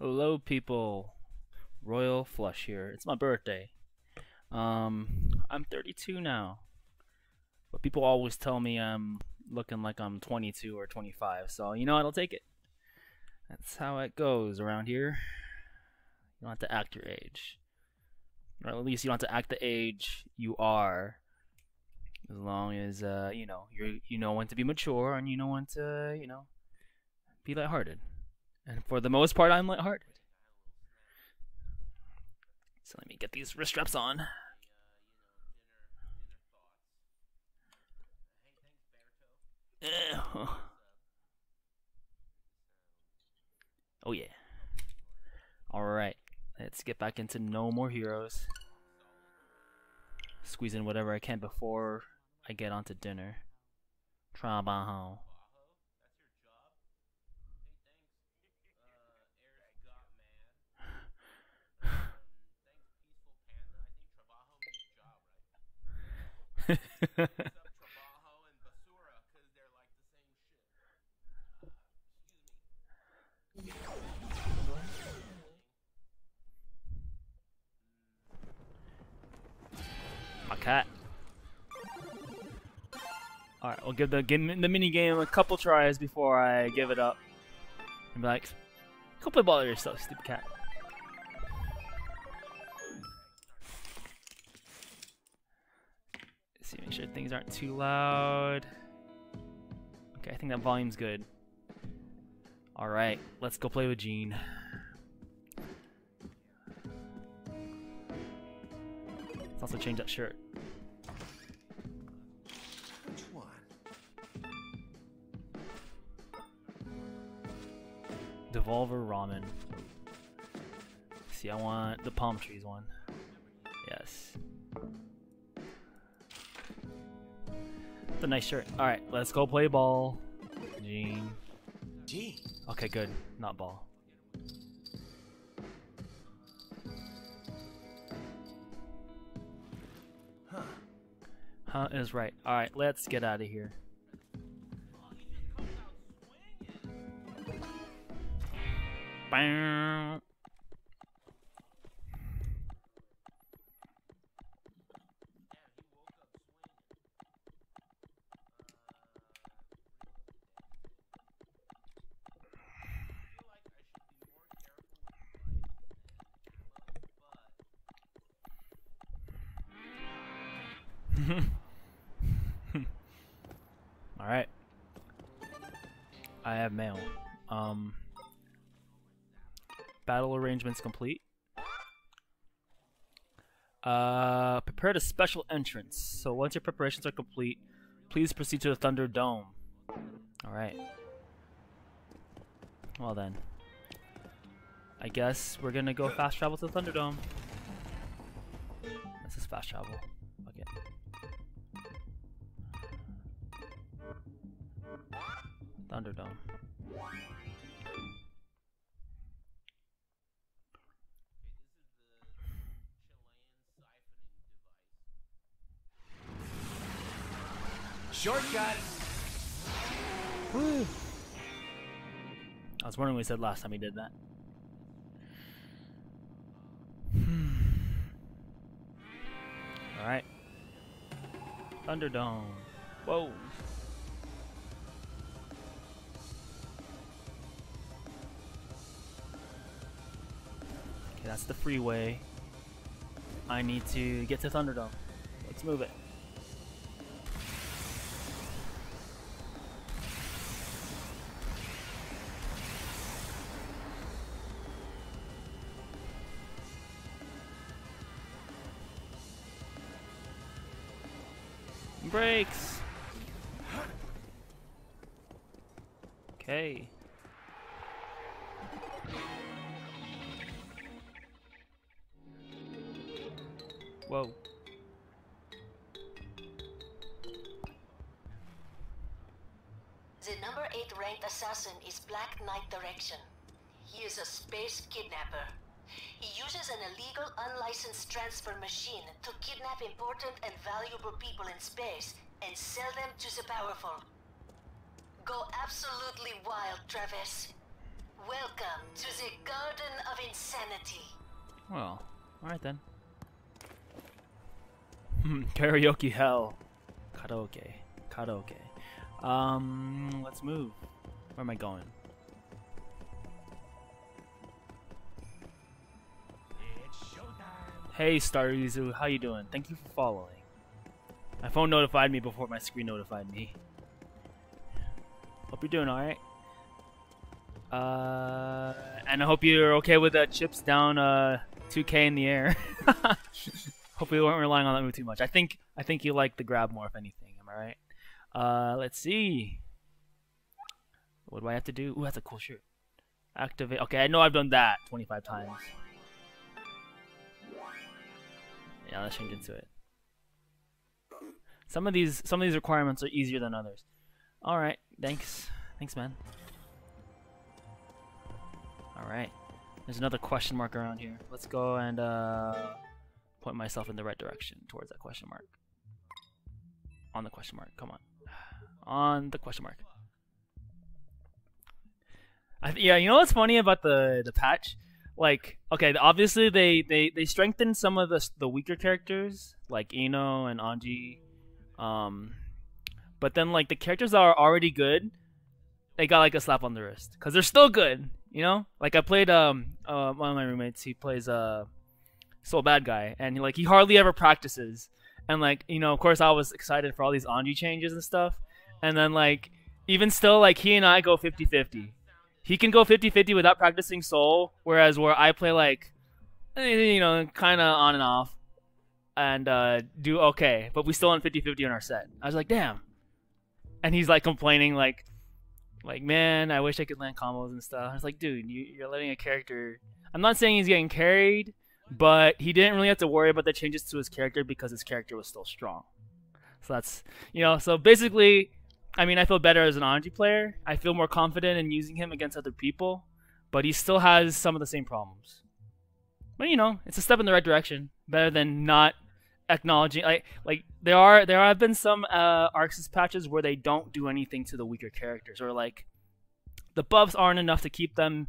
Hello, people. Royal Flush here. It's my birthday. I'm 32 now, but people always tell me I'm looking like I'm 22 or 25. So you know what? I'll take it. That's how it goes around here. You don't have to act your age, or at least you don't have to act the age you are. As long as you know you know when to be mature and you know when to be lighthearted. And for the most part, I'm lighthearted. So let me get these wrist straps on. Oh yeah. All right, let's get back into No More Heroes. Squeeze in whatever I can before I get onto dinner. Trabajo. My cat. All right, I'll give the mini game a couple tries before I give it up. And be like, "Go play ball yourself, stupid cat." Make sure things aren't too loud. Okay, I think that volume's good. Alright, let's go play with Gene. Let's also change that shirt. Which one? Devolver Ramen. See, I want the palm trees one. Yes. A nice shirt. All right, let's go play ball, Gene. Gene. Okay, good. Not ball. Huh? Huh is right. All right, let's get out of here. Bam. Alright. I have mail. Battle arrangements complete. Prepared a special entrance. So once your preparations are complete, please proceed to the Thunderdome. Alright. Well then. I guess we're gonna go fast travel to the Thunderdome. This is fast travel. Okay. Thunderdome. Shortcut. Woo. I was wondering what we said last time he did that. All right. Thunderdome. Whoa. That's the freeway. I need to get to Thunderdome. Let's move it. Brakes. Okay. Whoa. The number 8 ranked assassin is Black Knight Direction. He is a space kidnapper. He uses an illegal, unlicensed transfer machine to kidnap important and valuable people in space and sell them to the powerful. Go absolutely wild, Travis. Welcome to the Garden insanity. Well, alright then. Karaoke hell. Karaoke. Karaoke. Let's move. Where am I going? Hey Starizu, how you doing? Thank you for following. My phone notified me before my screen notified me. Hope you're doing alright. And I hope you're okay with the chips down 2K in the air. Hopefully we weren't relying on that move too much. I think you like the grab more if anything, am I right? Let's see. What do I have to do? Ooh, that's a cool shirt. Activate. Okay, I know I've done that 25 times. Yeah, let's change into it. Some of these requirements are easier than others. All right, thanks, man. All right, there's another question mark around here. Let's go and point myself in the right direction towards that question mark. On the question mark, come on. On the question mark. Yeah, you know what's funny about the patch? Like, okay, obviously they strengthened some of the weaker characters, like Ino and Anji. But then, like, the characters that are already good, they got, like, a slap on the wrist. Because they're still good, you know? Like, I played, one of my roommates, he plays, Sol Badguy. And, like, he hardly ever practices. And, like, you know, of course, I was excited for all these Anji changes and stuff. And then, like, even still, like, he and I go 50-50. He can go 50-50 without practicing Soul, whereas where I play, like, you know, kind of on and off and do okay, but we still on 50-50 on our set. I was like, damn. And he's, like, complaining, like, man, I wish I could land combos and stuff. I was like, dude, you're letting a character... I'm not saying he's getting carried, but he didn't really have to worry about the changes to his character because his character was still strong. So that's, you know, so basically... I mean, I feel better as an Anji player. I feel more confident in using him against other people, but he still has some of the same problems. But you know, it's a step in the right direction. Better than not acknowledging. Like there have been some Arxis patches where they don't do anything to the weaker characters, or like the buffs aren't enough to keep them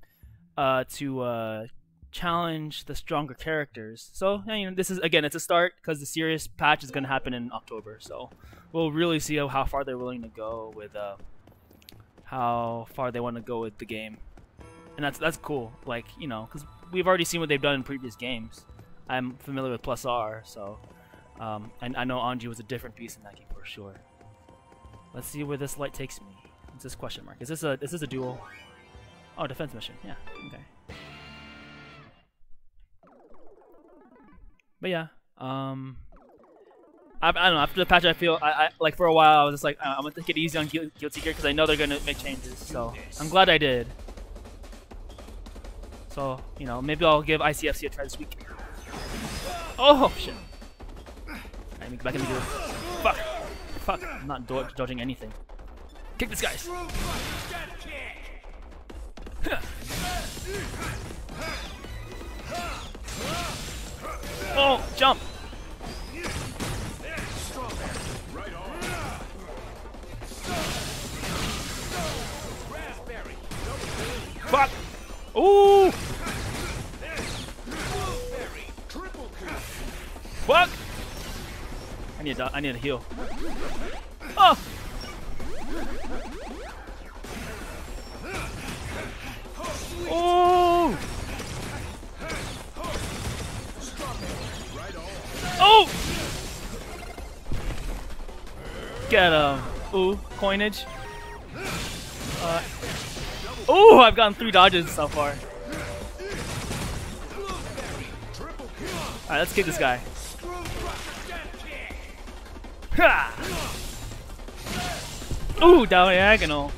to challenge the stronger characters. So yeah, you know, this is again, it's a start because the serious patch is going to happen in October. So. We'll really see how far they're willing to go with how far they want to go with the game, and that's cool. Like you know, because we've already seen what they've done in previous games. I'm familiar with Plus R, so I know Anji was a different beast in that game for sure. Let's see where this light takes me. What's this question mark? Is this a duel? Oh, defense mission. Yeah. Okay. But yeah. I don't know, after the patch I feel, I like for a while I was just like, I'm gonna take it easy on Guilty Gear because I know they're gonna make changes, so I'm glad I did. So, you know, maybe I'll give ICFC a try this week. Oh, shit. Alright, make back in the duel. Fuck. Fuck, I'm not dodging anything. Kick this guy! Oh, jump! Fuck! Ooh! Fuck! I need a heal. Oh! Oh! Oh! Get him. Ooh, coinage. Oh, I've gotten 3 dodges so far. Alright, let's kick this guy. Ha! Ooh, diagonal.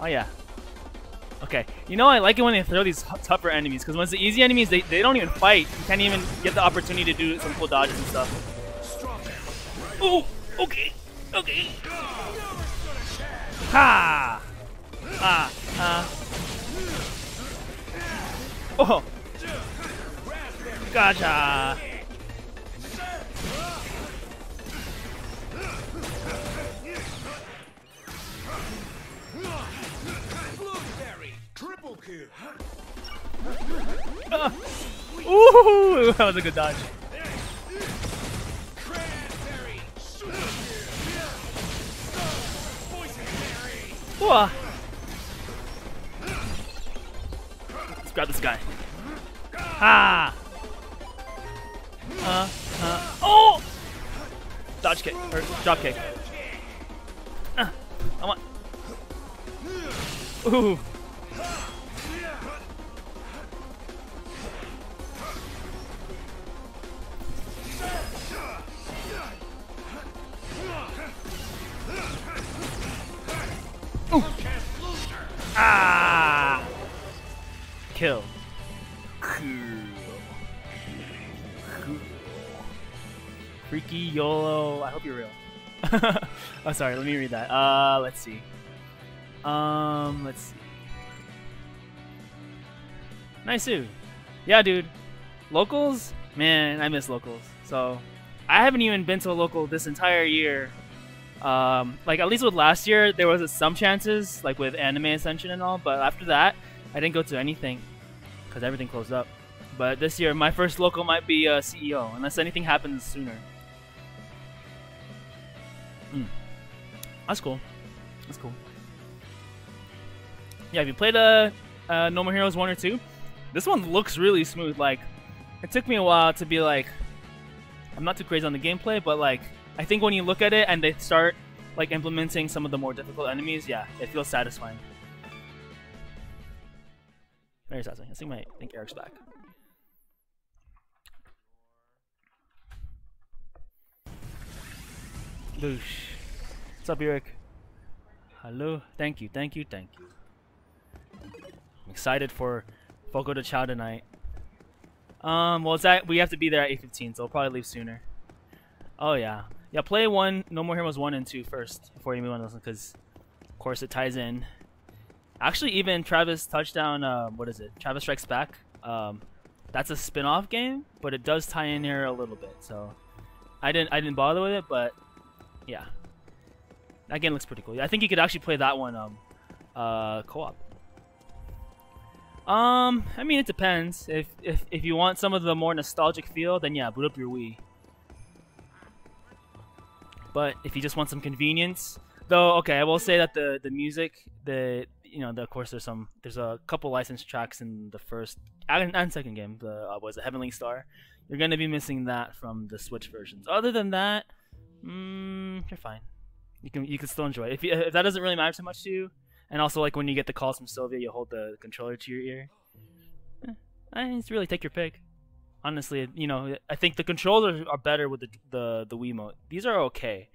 Oh, yeah. Okay, you know I like it when they throw these tougher enemies, because when it's the easy enemies, they don't even fight. You can't even get the opportunity to do some cool dodges and stuff. Ooh, okay, okay. Ha! Ah! Ah! Oh! Gotcha! Ooh, that was a good dodge. Whoa. Let's grab this guy. Ha! Oh! Dodge kick or drop kick. I want. Ooh. Ooh. Ah! Kill. Cool. Freaky YOLO. I hope you're real. Oh, sorry. Let me read that. Let's see. Let's see. Nice-oo. Yeah, dude. Locals? Man, I miss locals. So, I haven't even been to a local this entire year. Like, at least with last year, there was some chances, like with Anime Ascension and all, but after that, I didn't go to anything, because everything closed up. But this year, my first local might be CEO, unless anything happens sooner. Mm. That's cool. That's cool. Yeah, if you played No More Heroes 1 or 2, this one looks really smooth. Like, it took me a while to be like, I'm not too crazy on the gameplay, but like, I think when you look at it and they start like implementing some of the more difficult enemies, yeah, it feels satisfying. Very satisfying. I think Eric's back. Loosh. What's up, Eric? Hello. Thank you. Thank you. Thank you. I'm excited for Fogo de Chao tonight. Well, it's at, we have to be there at 8:15, so we'll probably leave sooner. Oh yeah. Yeah, play No More Heroes 1 and 2 first before you move on to this one, because of course it ties in. Actually, even Travis Touchdown, what is it? Travis Strikes Back. That's a spin-off game, but it does tie in here a little bit. So I didn't bother with it, but yeah, that game looks pretty cool. Yeah, I think you could actually play that one co-op. I mean, it depends. If you want some of the more nostalgic feel, then yeah, boot up your Wii. But if you just want some convenience, though, okay, I will say that the music, of course, there's a couple licensed tracks in the first and second game. Was it Heavenly Star? You're gonna be missing that from the Switch versions. Other than that, you're fine. You can still enjoy it if that doesn't really matter too much to you. And also, like when you get the calls from Sylvia, you hold the controller to your ear. I just really take your pick. Honestly, you know, I think the controllers are better with the Wiimote. These are okay.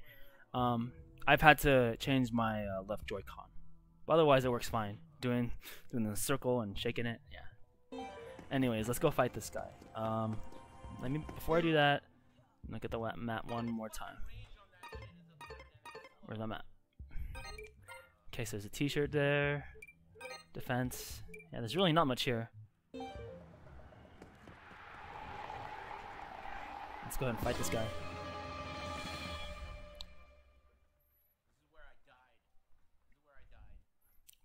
I've had to change my left Joy-Con. But otherwise, it works fine. Doing the circle and shaking it, yeah. Anyways, let's go fight this guy. Let me before I do that, I'm gonna get the map one more time. Where's the map? Okay, so there's a T-shirt there. Defense. Yeah, there's really not much here. Let's go ahead and fight this guy.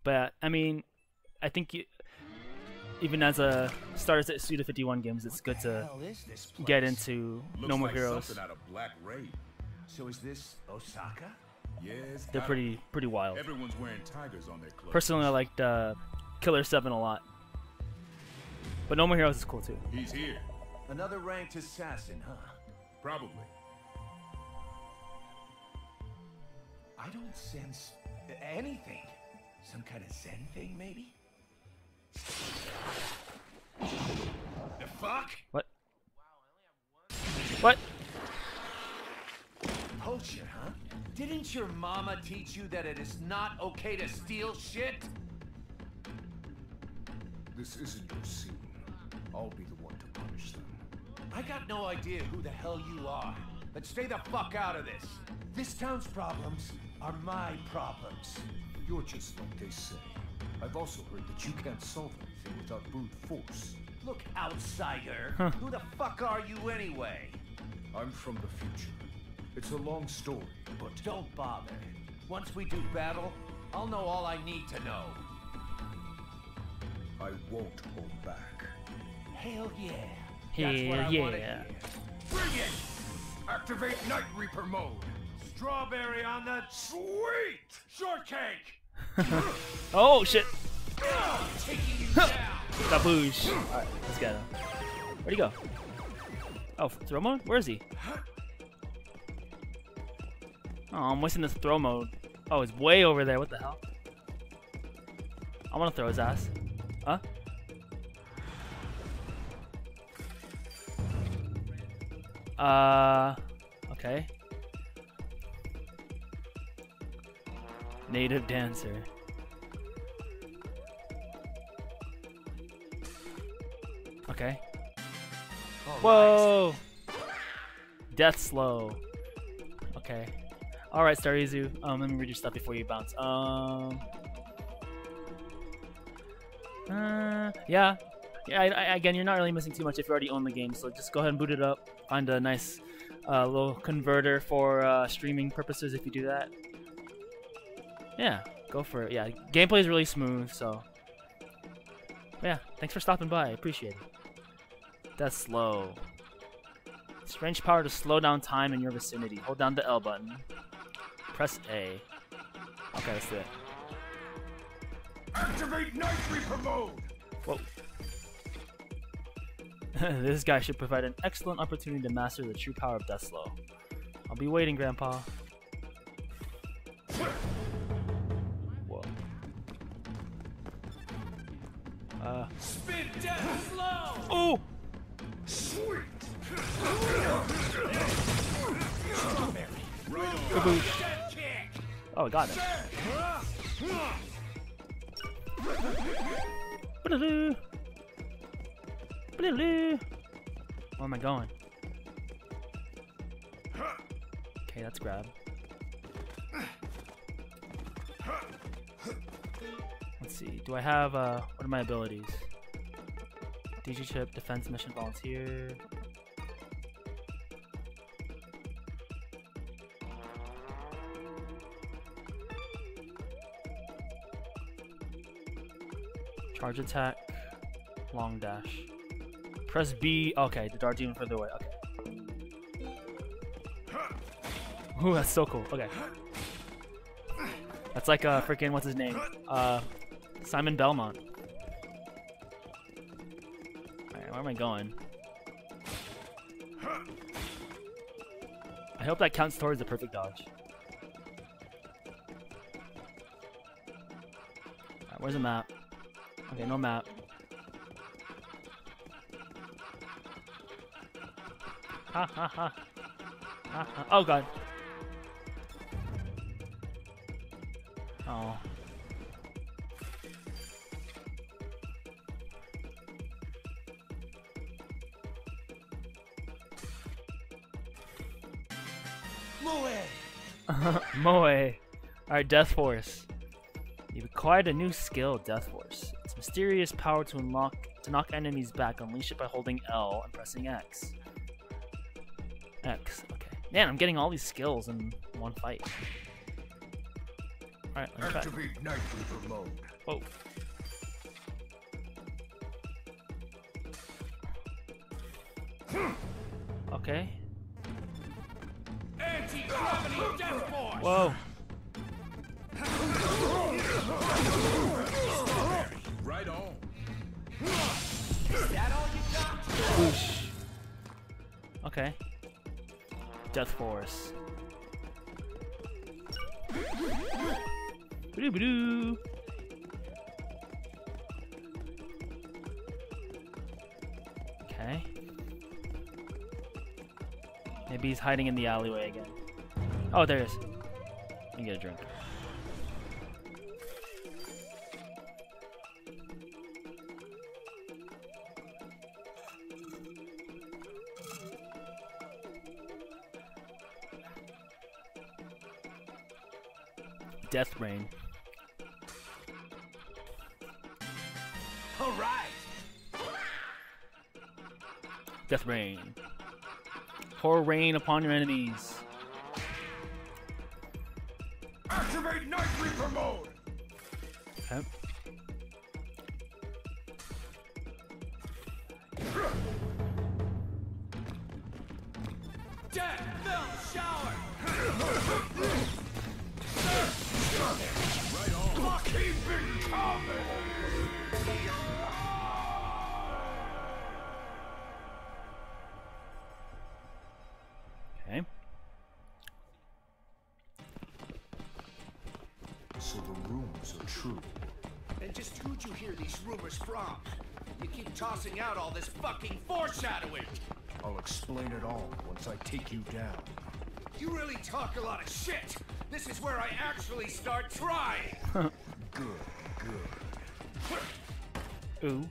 But I mean, I think even as a starter at Suda 51 games, it's good to get into No More Heroes. Out of Black Rain. So is this Osaka? Yes. They're pretty wild. Everyone's wearing tigers on their clothes. Personally, I liked Killer 7 a lot. But No More Heroes is cool too. He's here. Another ranked assassin, huh? Probably. I don't sense anything. Some kind of Zen thing, maybe? The fuck? What? What? Oh shit, huh? Didn't your mama teach you that it is not okay to steal shit? This isn't your scene. I'll be the one to punish them. I got no idea who the hell you are, but stay the fuck out of this. This town's problems are my problems. You're just like they say. I've also heard that you can't solve anything without brute force. Look, outsider, who the fuck are you anyway? I'm from the future. It's a long story, but... Don't bother. Once we do battle, I'll know all I need to know. I won't hold back. Hell yeah. That's what I wanted. Brilliant! Activate Night Reaper mode. Strawberry on that sweet shortcake. Oh shit. Kaboosh. Alright, let's get him. Where'd he go? Oh, throw mode? Where is he? Oh, I'm wasting this throw mode. Oh, it's way over there. What the hell? I want to throw his ass. Huh? Okay. Native dancer. Okay. Whoa! Death Slow. Okay. Alright, Starizu. Let me read your stuff before you bounce. Yeah, again, you're not really missing too much if you already own the game, so just go ahead and boot it up. Find a nice little converter for streaming purposes if you do that. Yeah, go for it. Yeah, gameplay is really smooth, so... Yeah, thanks for stopping by. I appreciate it. That's slow. Strange power to slow down time in your vicinity. Hold down the L button. Press A. Okay, that's it. Activate Night Reaper mode! Whoa. This guy should provide an excellent opportunity to master the true power of Death Slow. I'll be waiting, Grandpa. Whoa. Spin Death Slow! Oh! Sweet! Kaboosh. Oh, I got it. Where am I going? Okay, that's grab. Let's see. Do I have what are my abilities? DG chip, defense mission, volunteer. Charge attack, long dash. Press B. Okay, the dart's even further away. Okay. Ooh, that's so cool. Okay. That's like freaking what's his name? Simon Belmont. Alright, where am I going? I hope that counts towards the perfect dodge. Alright, where's the map? Okay, no map. Oh god. Oh. Moe. Moe. Alright, Death Force. You've acquired a new skill, Death Force. Its mysterious power to knock enemies back. Unleash it by holding L and pressing X. X. Okay. Man, I'm getting all these skills in one fight. Alright, let's try. Activate Night Reaper mode. Whoa. Okay. Anti-gravity Death Force! Whoa. Right on. Is that all you got? Whoosh. Okay. Death Force. Ba-doo-ba-doo. Okay. Maybe he's hiding in the alleyway again. Oh, there he is. Let me get a drink. Death Rain. All right. Death Rain. Pour rain upon your enemies. Activate Night Reaper mode. Okay. Tossing out all this fucking foreshadowing. I'll explain it all once I take you down. You really talk a lot of shit. This is where I actually start trying. Good. Ooh.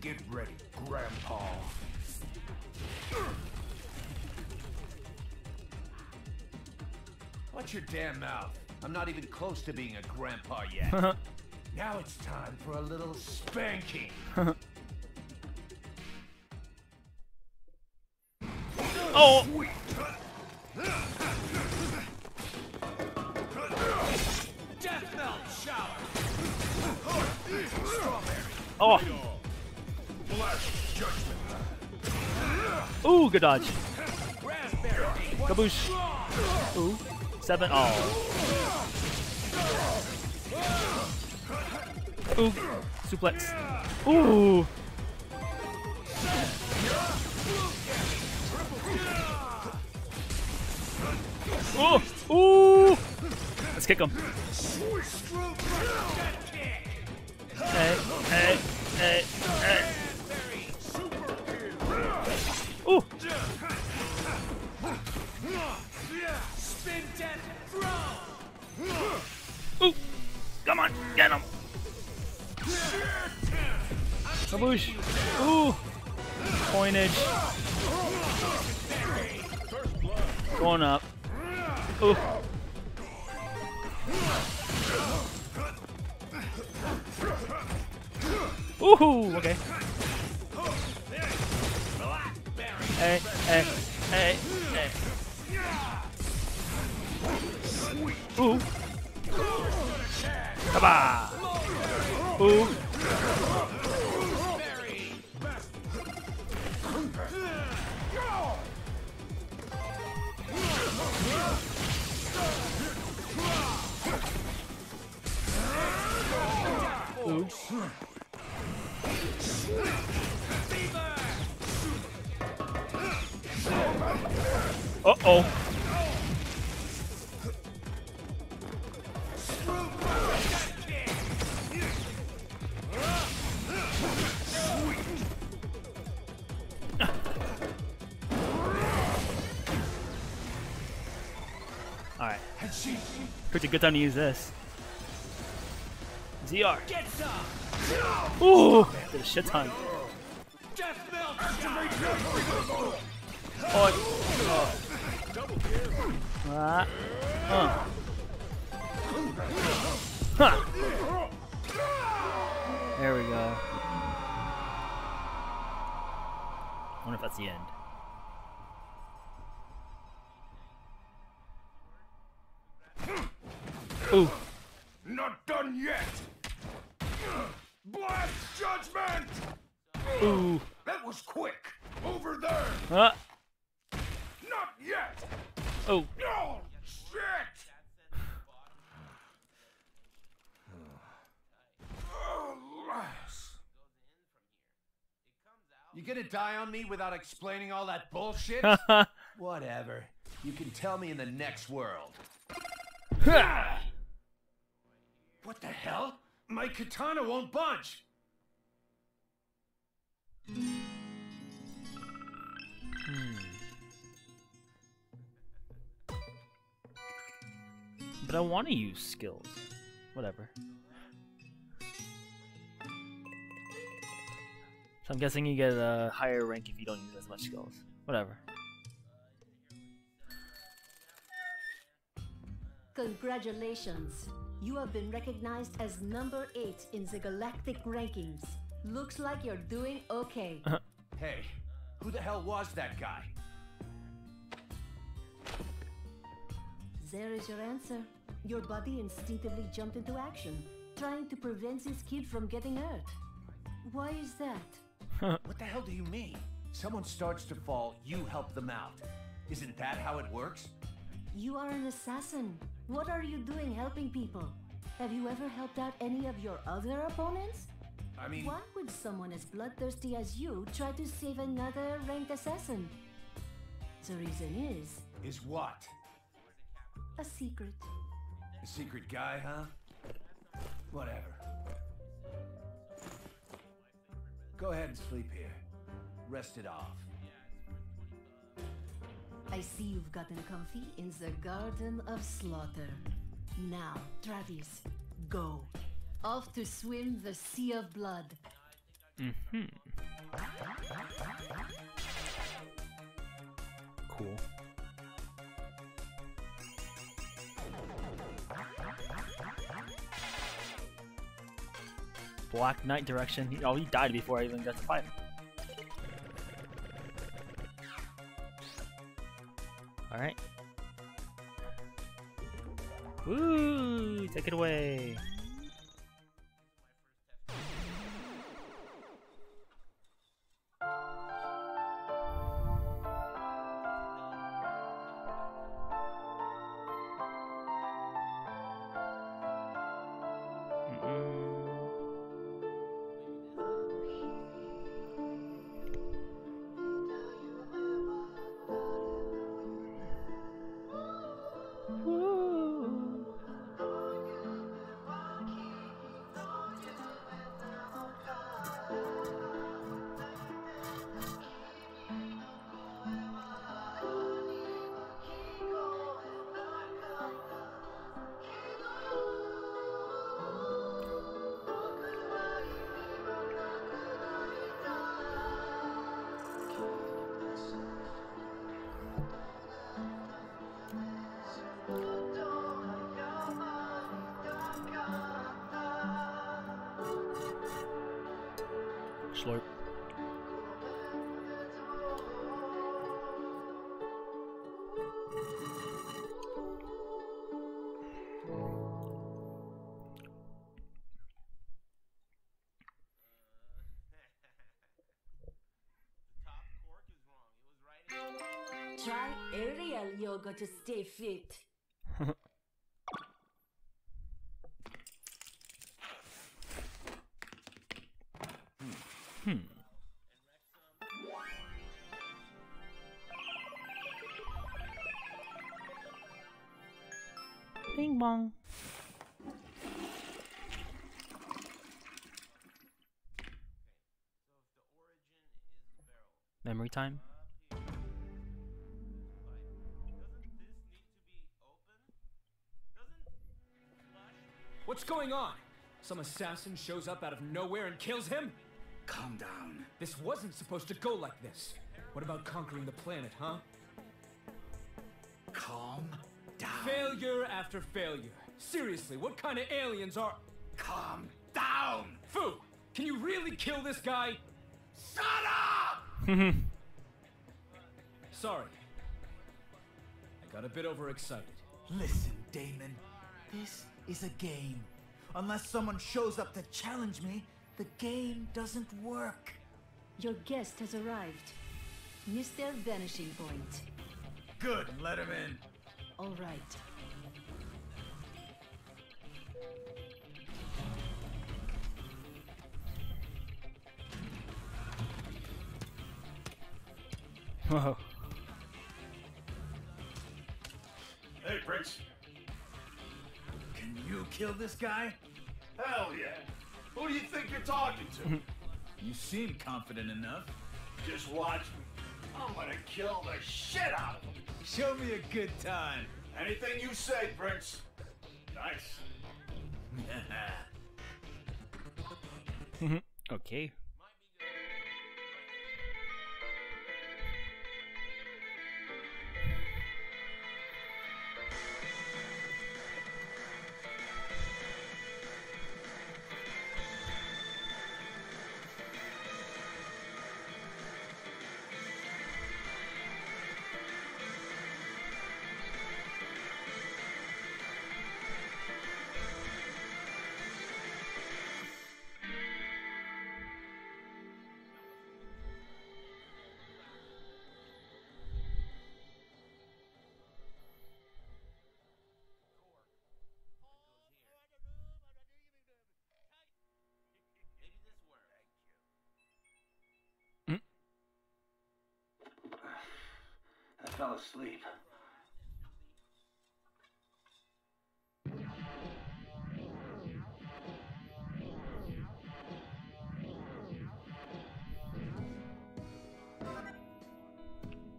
Get ready, Grandpa. Watch your damn mouth. I'm not even close to being a grandpa yet. Now it's time for a little spanking. Oh! Death melt shower. Oh! Ooh, good dodge. Kaboosh. Ooh, 7. Oh. Ooh, suplex. Ooh. Oh! Ooh! Let's kick him. Hey, hey, hey, hey. Ooh! Ooh! Come on, get him! Kaboosh! Ooh! Coinage. Going up. Ooh. Ooh, okay. Hey, hey, hey, hey. Ooh. Kaba. Ooh. Ooh. Uh-oh. All right. Pretty good time to use this. ZR. Ooh, did a shit ton. Oh. Huh. There we go. I wonder if that's the end. Ooh. Not done yet. Black judgment. Ooh. That was quick. Over there. Huh? Not yet. Oh. No shit. Alas. You gonna die on me without explaining all that bullshit? Whatever. You can tell me in the next world. What the hell? My katana won't budge! But I want to use skills. Whatever. So I'm guessing you get a higher rank if you don't use as much skills. Whatever. Congratulations. You have been recognized as number 8 in the galactic rankings. Looks like you're doing okay. Hey, who the hell was that guy? There is your answer. Your body instinctively jumped into action, trying to prevent this kid from getting hurt. Why is that? What the hell do you mean? Someone starts to fall, you help them out. Isn't that how it works? You are an assassin. What are you doing helping people? Have you ever helped out any of your other opponents? I mean... Why would someone as bloodthirsty as you try to save another ranked assassin? The reason is... Is what? A secret. A secret guy, huh? Whatever. Go ahead and sleep here. Rest it off. I see you've gotten comfy in the Garden of Slaughter. Now, Travis, go. Off to swim the Sea of Blood. Cool. Black Knight Direction. Oh, he died before I even got to fight him. Alright. Woo! Take it away! Try aerial yoga to stay fit. Bing bong. Memory time. What's going on? Some assassin shows up out of nowhere and kills him? Calm down. This wasn't supposed to go like this. What about conquering the planet, huh? Calm down. Failure after failure. Seriously, what kind of aliens are... Calm down! Fu, can you really kill this guy? Shut up! Sorry. I got a bit overexcited. Listen, Damon. This is a game. Unless someone shows up to challenge me, the game doesn't work. Your guest has arrived. Mr. Vanishing Point. Good, let him in. All right. Whoa. Hey, Prince. You kill this guy? Hell yeah! Who do you think you're talking to? You seem confident enough. Just watch me. I'm gonna kill the shit out of him. Show me a good time. Anything you say, Prince. Nice. Okay. asleep.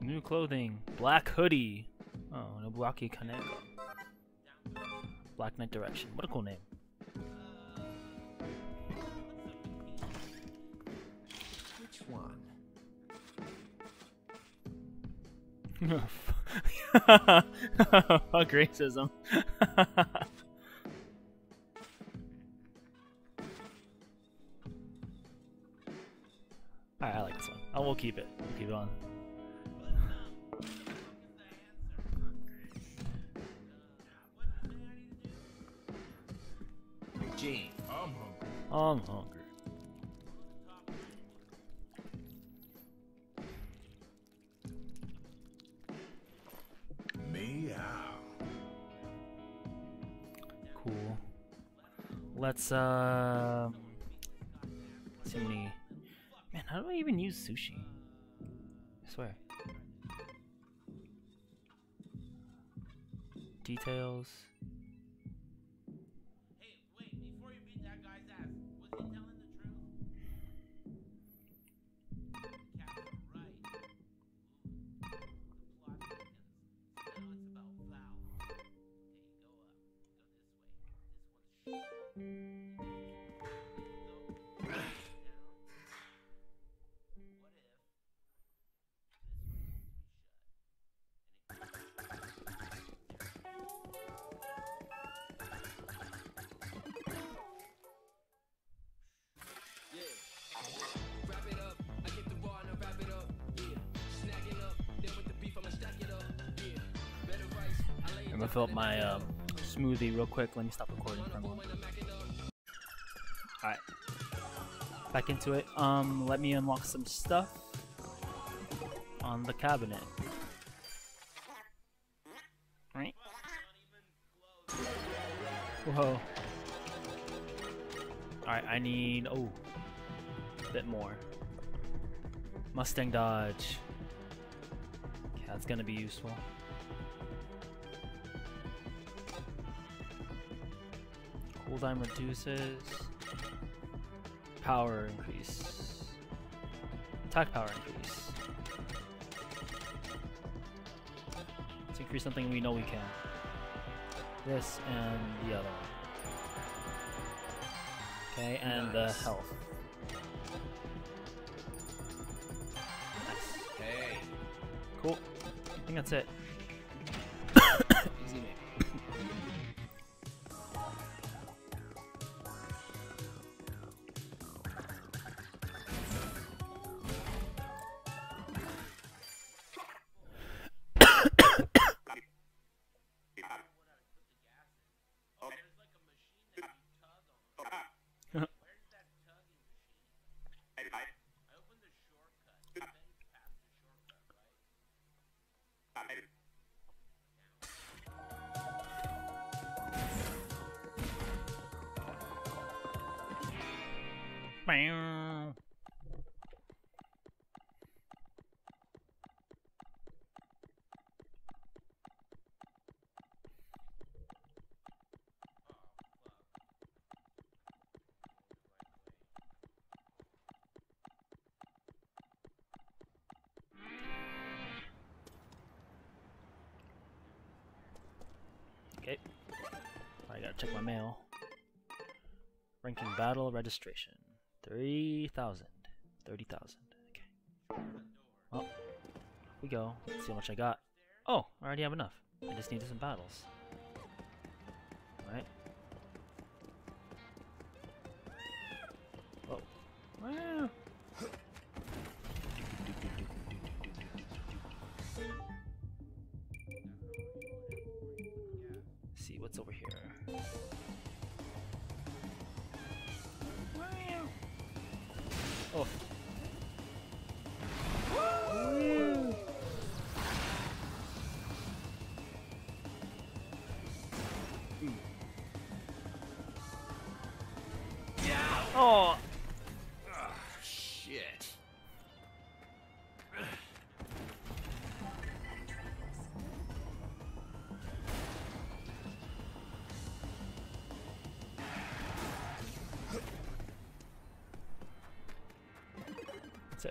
New clothing. Black hoodie. Oh, Nobuaki Kaneko. Black Knight Direction. What a cool name. Which one? Fuck racism. Alright, I like this one. I will keep it. We'll keep it on. Gene, I'm hungry. I'm hungry. Cool. Let's see many. Man, how do I even use sushi? I swear. Details. Hey, wait, before you beat that guy's ass, was he telling the fill up my smoothie real quick. Let me stop recording for a moment. Alright. Back into it. Let me unlock some stuff on the cabinet. Right? Whoa. Alright, I need a bit more. Mustang Dodge. Okay, that's gonna be useful. Time reduces, power increase, attack power increase. Let's increase something we know we can. This and the other one. Okay, and the health. Nice. Hey. Cool. I think that's it. Okay, I gotta check my mail. Ranking battle registration. 3,000. 30,000. Okay. Well, here we go. Let's see how much I got. Oh, I already have enough. I just needed some battles. Alright. Whoa. Wow. What's over here? Oh. Woo! Yeah. Oh. Oh shit.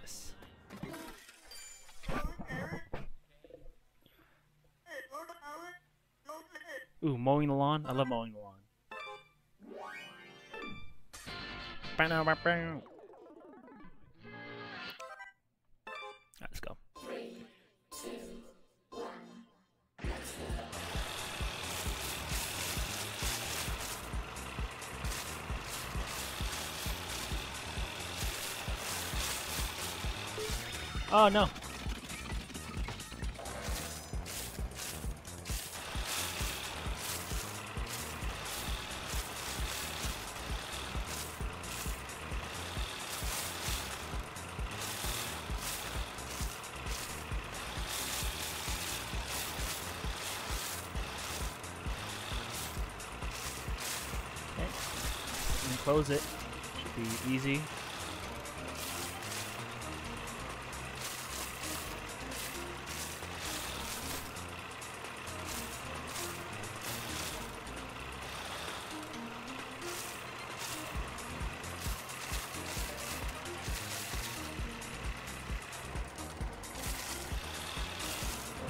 this. Ooh, mowing the lawn? I love mowing the lawn. Alright, let's go. 3, 2, 1, let's go. Oh no. Close it. Should be easy.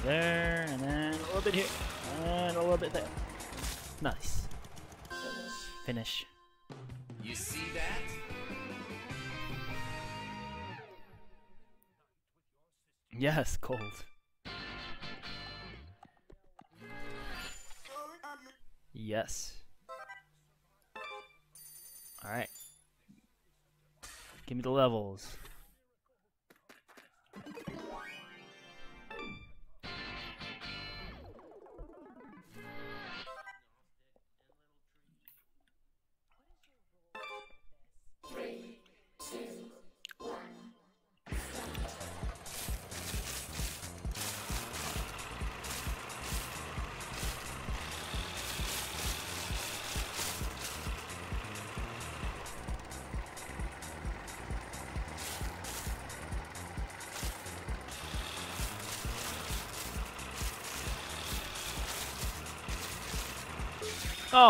There, and then a little bit here, and a little bit there. Nice. Finish. You see that? Yes, cold. Yes. All right. Give me the levels. Oh.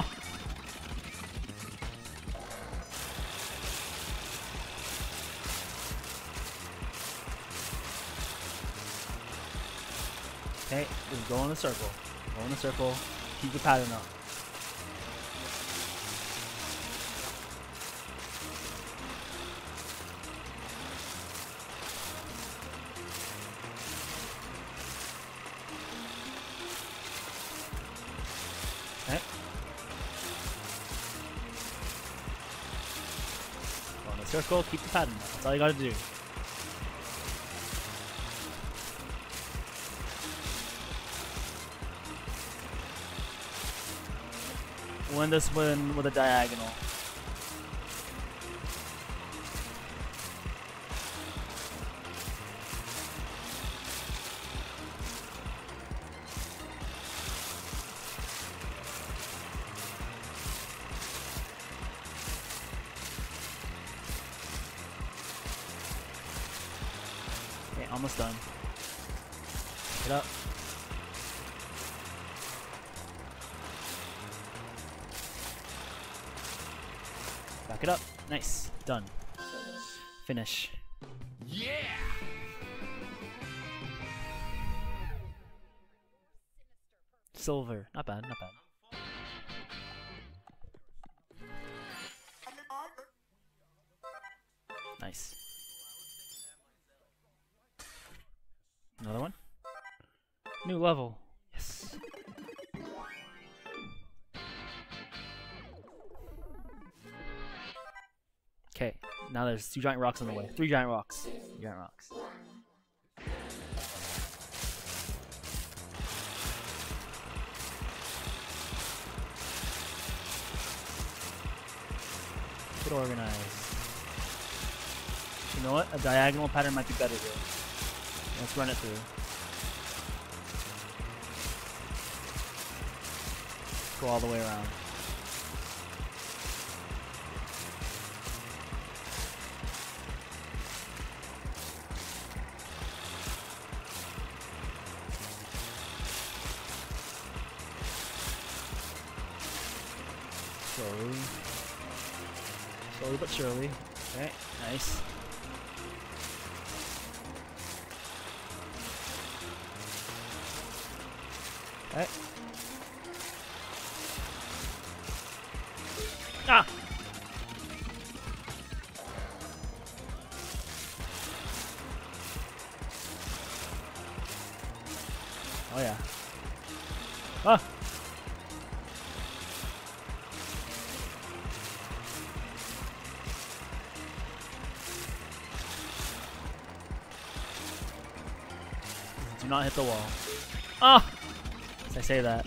Okay, just go in a circle. Go in a circle. Keep the pattern up. Circle, keep the pattern. That's all you gotta do. Win this one with a diagonal. Almost done. Get up. Back it up. Nice. Done. Finish. Yeah. Silver. Not bad. Not bad. Nice. Another one? New level. Yes. Okay, now there's 2 giant rocks on the way. 3 giant rocks. 3 giant rocks. Get organized. You know what? A diagonal pattern might be better here. Let's run it through. Go all the way around. Slowly. Slowly but surely. Okay, nice. Right. Ah! Oh yeah. Ah! Do not hit the wall. Ah! I say that.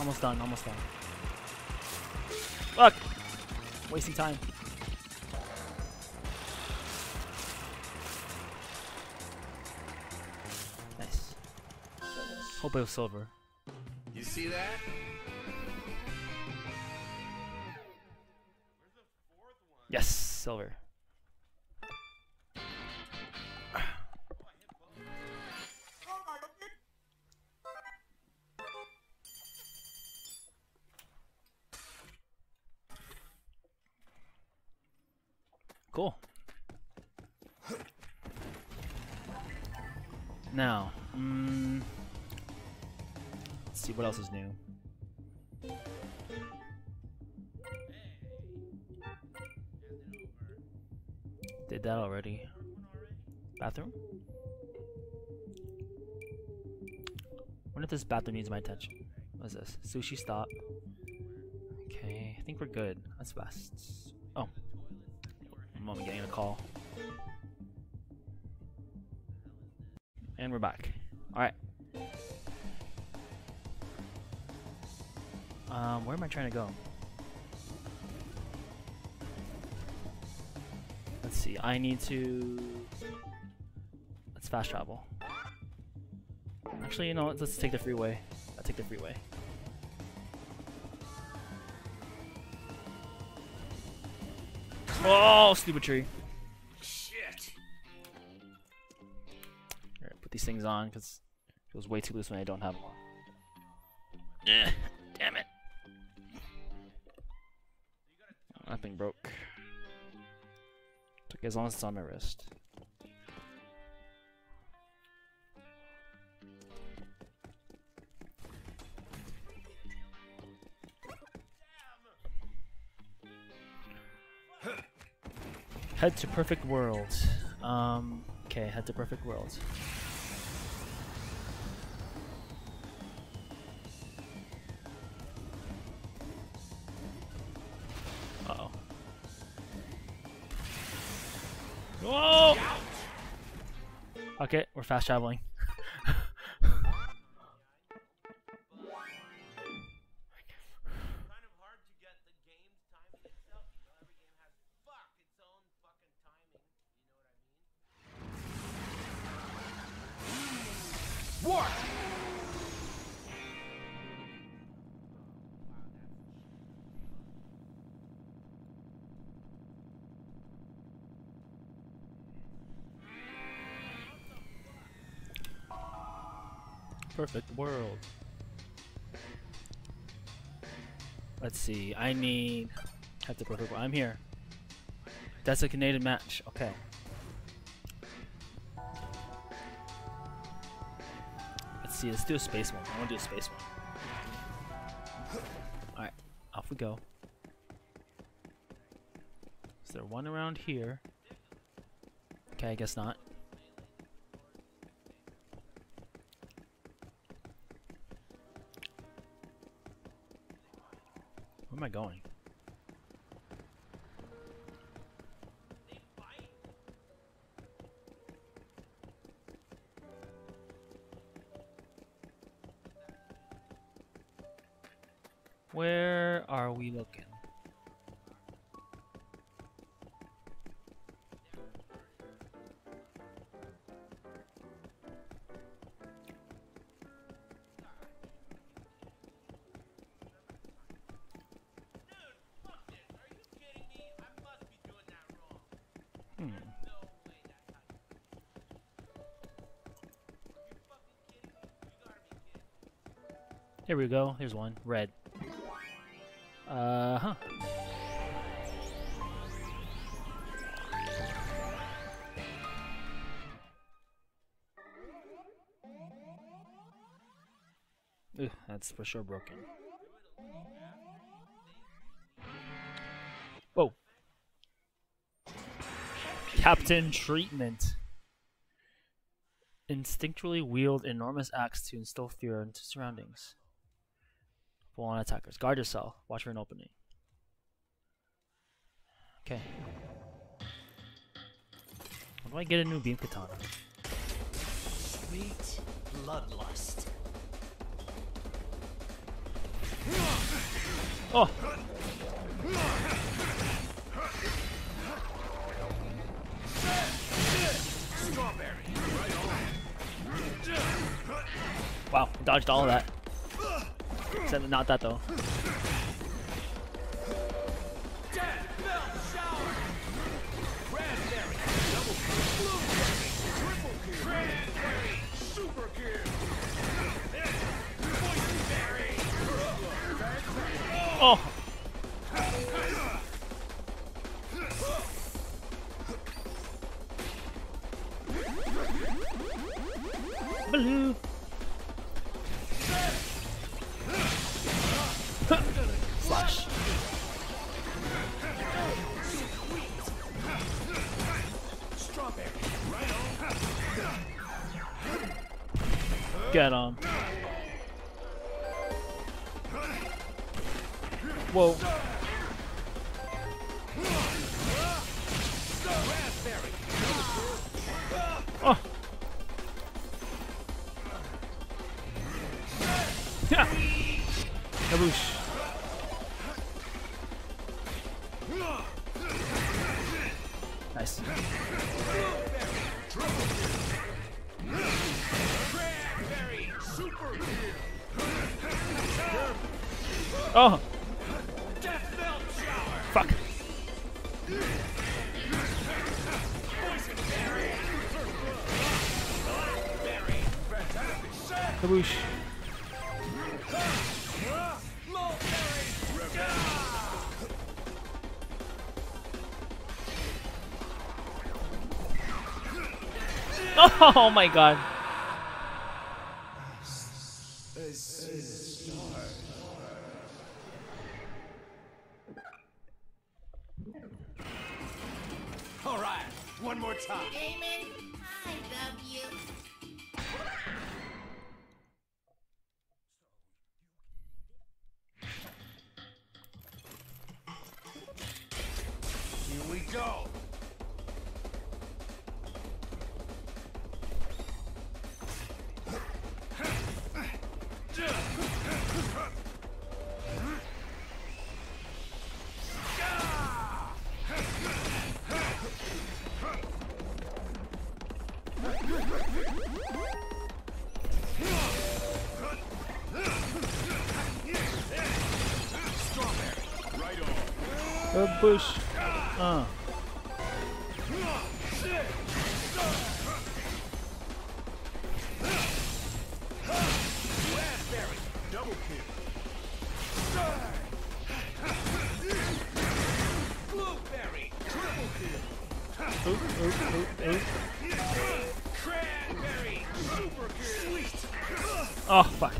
Almost done, almost done. Fuck! Wasting time. Nice. Hope it was silver. You see that? Yes, silver. Cool. Now, let's see what else is new. Did that already. Bathroom? Wonder if this bathroom needs my attention. What is this? Sushi stop. Okay, I think we're good. That's best. Oh. I'm getting a call. And we're back. Alright. Where am I trying to go? Let's see. I need to... Let's fast travel. Actually, you know what? Let's take the freeway. I'll take the freeway. Oh, stupid tree. Shit. Alright, put these things on because it was way too loose when I don't have them on. Yeah, damn it. Nothing broke. Took as long as it's on my wrist. Head to Perfect World. Okay, head to Perfect World. Uh-oh. Whoa! Okay, we're fast traveling. Perfect World. Let's see. I need. Have to Perfect World. I'm here. Designated match. Okay. Let's see. Let's do a space one. I want to do a space one. All right. Off we go. Is there one around here? Okay. I guess not. Where am I going? Where are we looking? Here we go. Here's one. Red. Uh-huh. Ugh, that's for sure broken. Whoa. Captain Treatment. Instinctually wield enormous axe to instill fear into surroundings. Pull on attackers. Guard yourself. Watch for an opening. Okay. How do I get a new beam katana? Sweet bloodlust. Oh! Wow, dodged all of that. Except not that though. Oh! Blue! Slash. Get him. Whoa. Oh. Yeah. Kaboosh. Nice. Oh. Fuck. Kaboosh. Oh my god. Bush. Oh, fuck.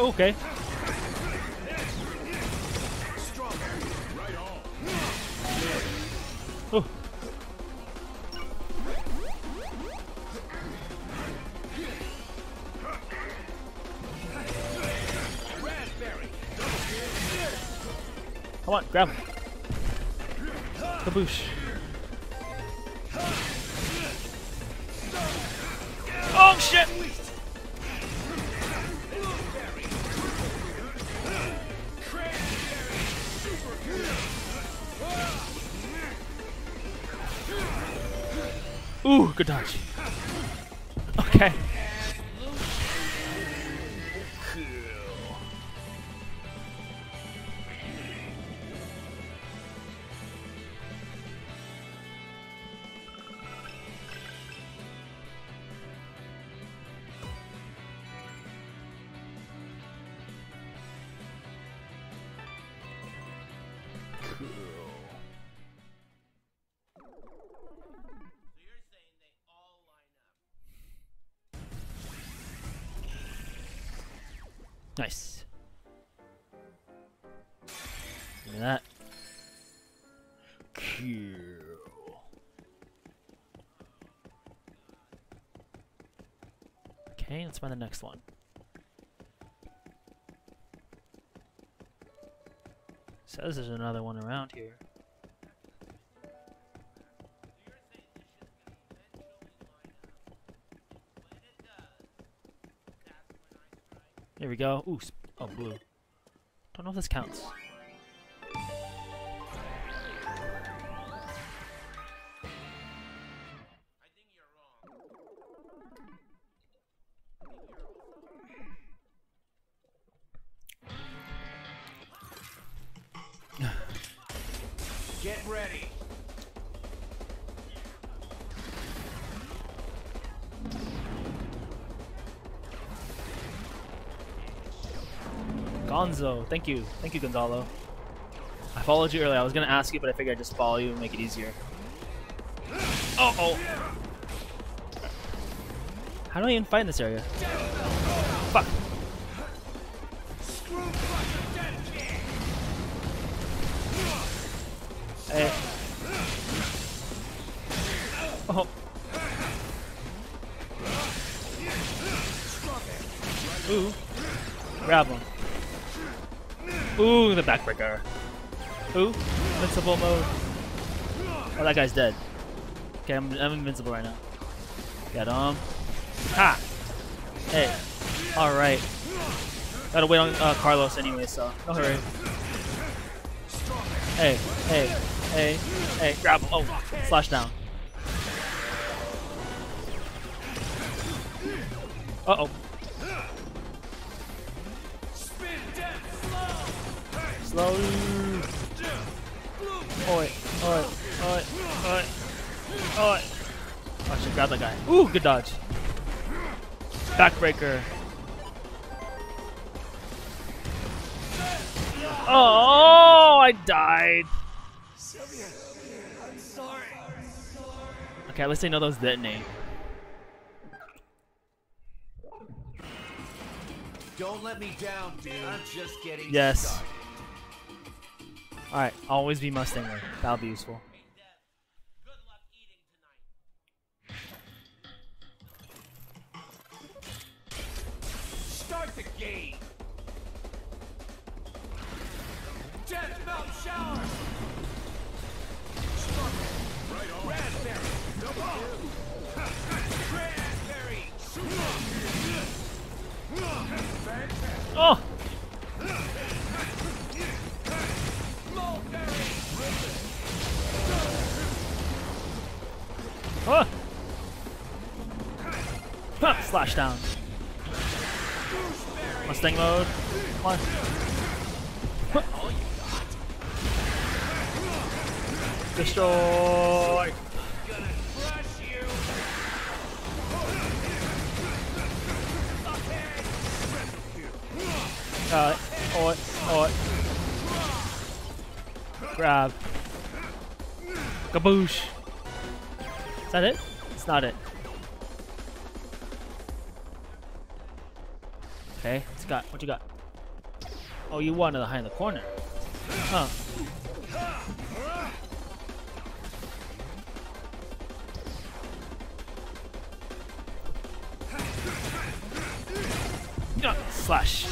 Okay. Oh. Come on, grab him. Kaboosh. Oh shit! Ooh, good dodge. Okay. Nice. Look at that. Cool. Okay, let's find the next one. Says there's another one around here. Here we go. Ooh, oh, blue. Don't know if this counts. Get ready. Gonzo, thank you, Gonzalo. I followed you earlier. I was gonna ask you, but I figured I'd just follow you and make it easier. Uh oh. How do I even fight in this area? Fuck. Hey. Oh. Ooh. Grab him. Ooh, the backbreaker. Ooh, invincible mode. Oh, that guy's dead. Okay, I'm invincible right now. Get him. Ha! Hey. Alright. Gotta wait on Carlos anyway, so no hurry. Hey, hey, hey, hey, grab him. Oh, slash down. Uh-oh. Slowly. Oi, oi, oi, oi, oi. I should grab that guy. Ooh, good dodge. Backbreaker. Oh, I died. Sylvia, I'm sorry. Okay, let's say no, those detonate. Don't let me down, dude. I'm just getting started. Alright, always be Mustanger. That'll be useful. Good luck eating tonight. Start the game. Death Melt Shower. Right on. Raspberry. No Raspberry. Oh! Oh. Huh, slash down. Mustang mode. Come on. Huh. Destroy. Or, grab. Kaboosh. Is that it? It's not it. Okay, what you got? Oh, you wanted to hide in the corner. Huh. Flash.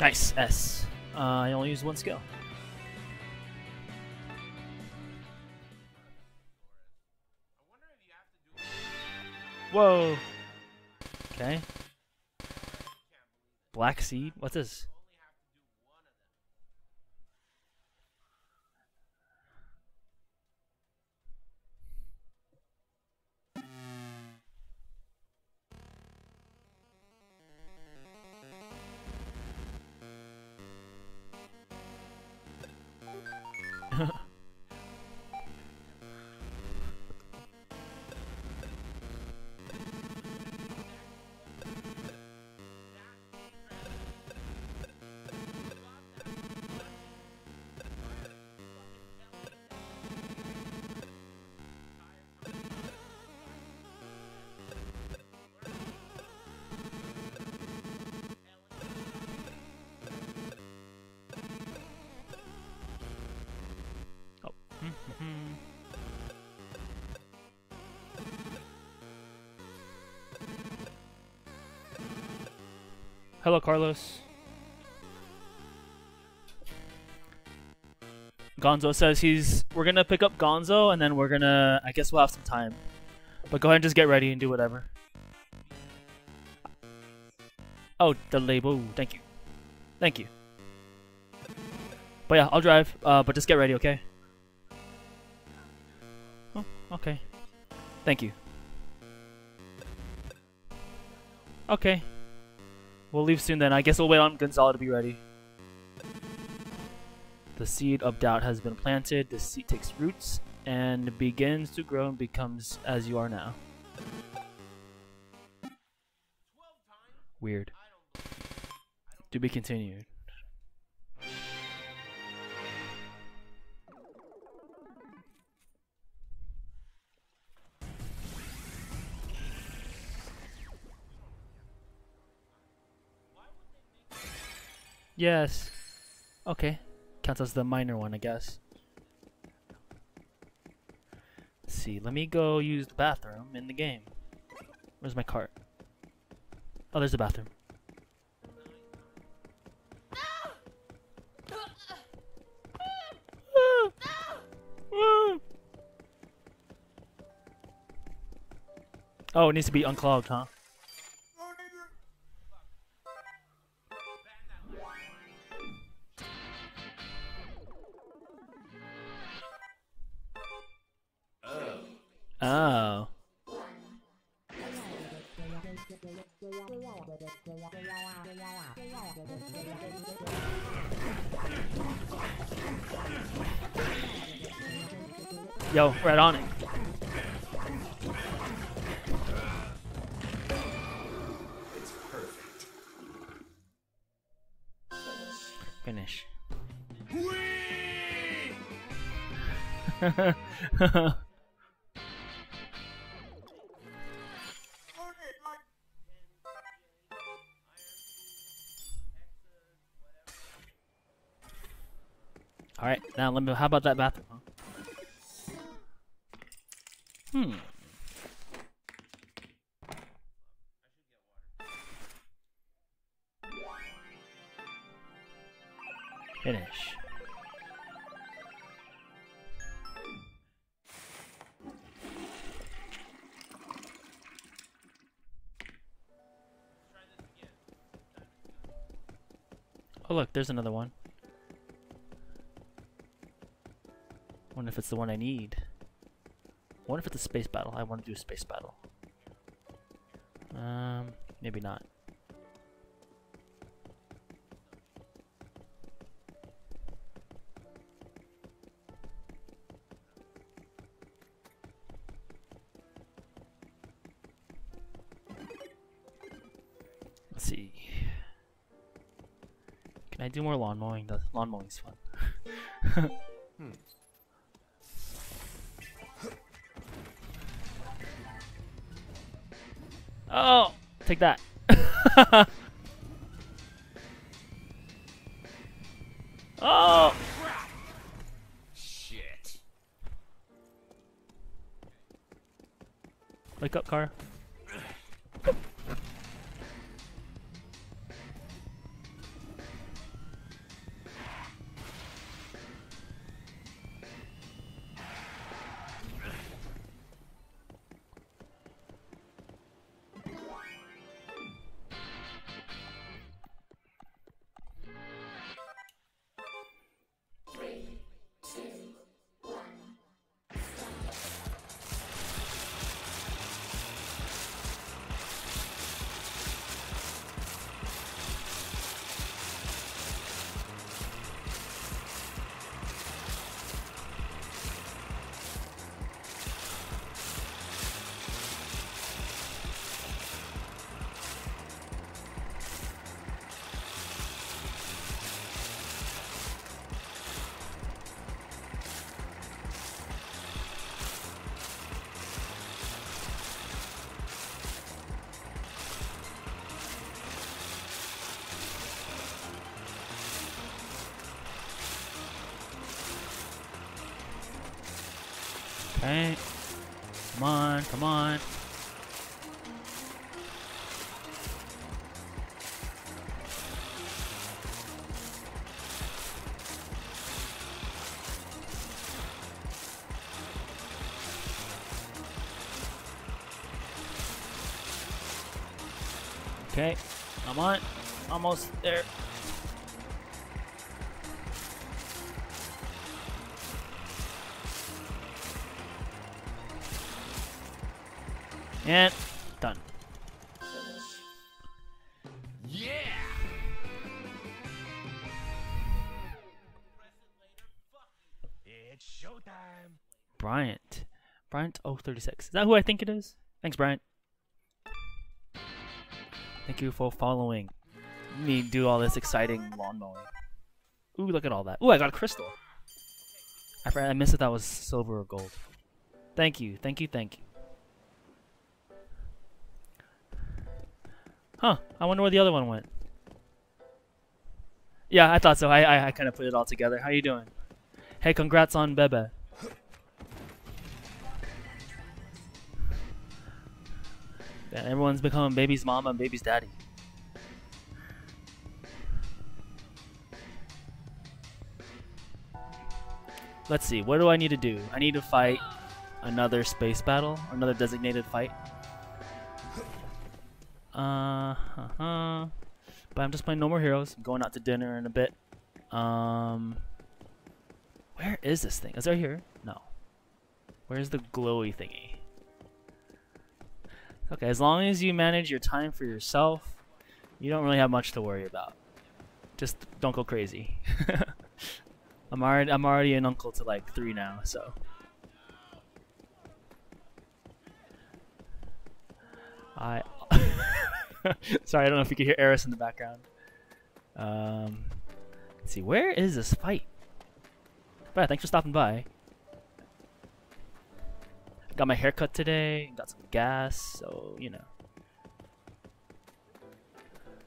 Nice S. I only use one skill. Whoa. Okay. Black Seed? What's this? Hello, Carlos. Gonzo says he's... We're gonna pick up Gonzo, and then we're gonna... I guess we'll have some time. But go ahead and just get ready and do whatever. Oh, the label. Thank you. Thank you. But yeah, I'll drive. But just get ready, okay? Oh, okay. Thank you. Okay. We'll leave soon then. I guess we'll wait on Gonzalo to be ready. The seed of doubt has been planted. The seed takes roots and begins to grow and becomes as you are now. Weird. To be continued. Yes. Okay. Counts as the minor one, I guess. Let's see. Let me go use the bathroom in the game. Where's my cart? Oh, there's the bathroom. Oh, it needs to be unclogged, huh? Oh. Yo, right on it. It's perfect. Finish. Whee! Alright, now let me. How about that bathroom? Hmm. Finish. Oh, look, there's another one. Wonder if it's the one I need. Wonder if it's a space battle. I want to do a space battle. Maybe not. Let's see. Can I do more lawn mowing? The lawn mowing's fun. Oh, take that. Oh. Shit. Wake up, Kara. Hey, come on, come on. Okay, come on. Almost there. And done. Yeah. It's showtime. Bryant. Bryant 036. Is that who I think it is? Thanks, Bryant. Thank you for following me do all this exciting lawn mowing. Ooh, look at all that. Ooh, I got a crystal. I missed if that was silver or gold. Thank you, thank you, thank you. Huh, I wonder where the other one went. Yeah, I thought so. I kind of put it all together. How you doing? Hey, congrats on Bebe. Yeah, everyone's becoming baby's mama and baby's daddy. Let's see, what do I need to do? I need to fight another space battle, or another designated fight. But I'm just playing No More Heroes. I'm going out to dinner in a bit. Where is this thing? Is it right here? No. Where's the glowy thingy? Okay, as long as you manage your time for yourself, you don't really have much to worry about. Just don't go crazy. I'm already an uncle to like 3 now, so. Sorry, I don't know if you could hear Eris in the background. Let's see, where is this fight? But yeah, thanks for stopping by. Got my haircut today, got some gas, so you know.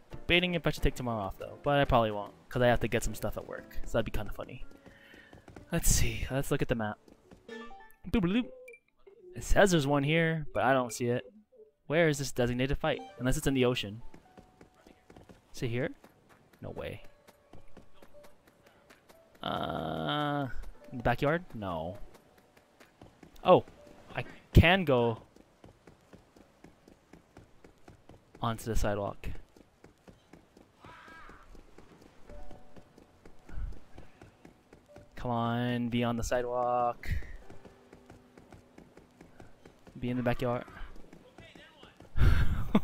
Debating if I should take tomorrow off though, but I probably won't because I have to get some stuff at work, so that'd be kind of funny. Let's see, let's look at the map. Boop-a-loop. It says there's one here, but I don't see it. Where is this designated fight? Unless it's in the ocean. Is it here? No way. In the backyard? No. Oh, I can go onto the sidewalk. Come on, be on the sidewalk. Be in the backyard.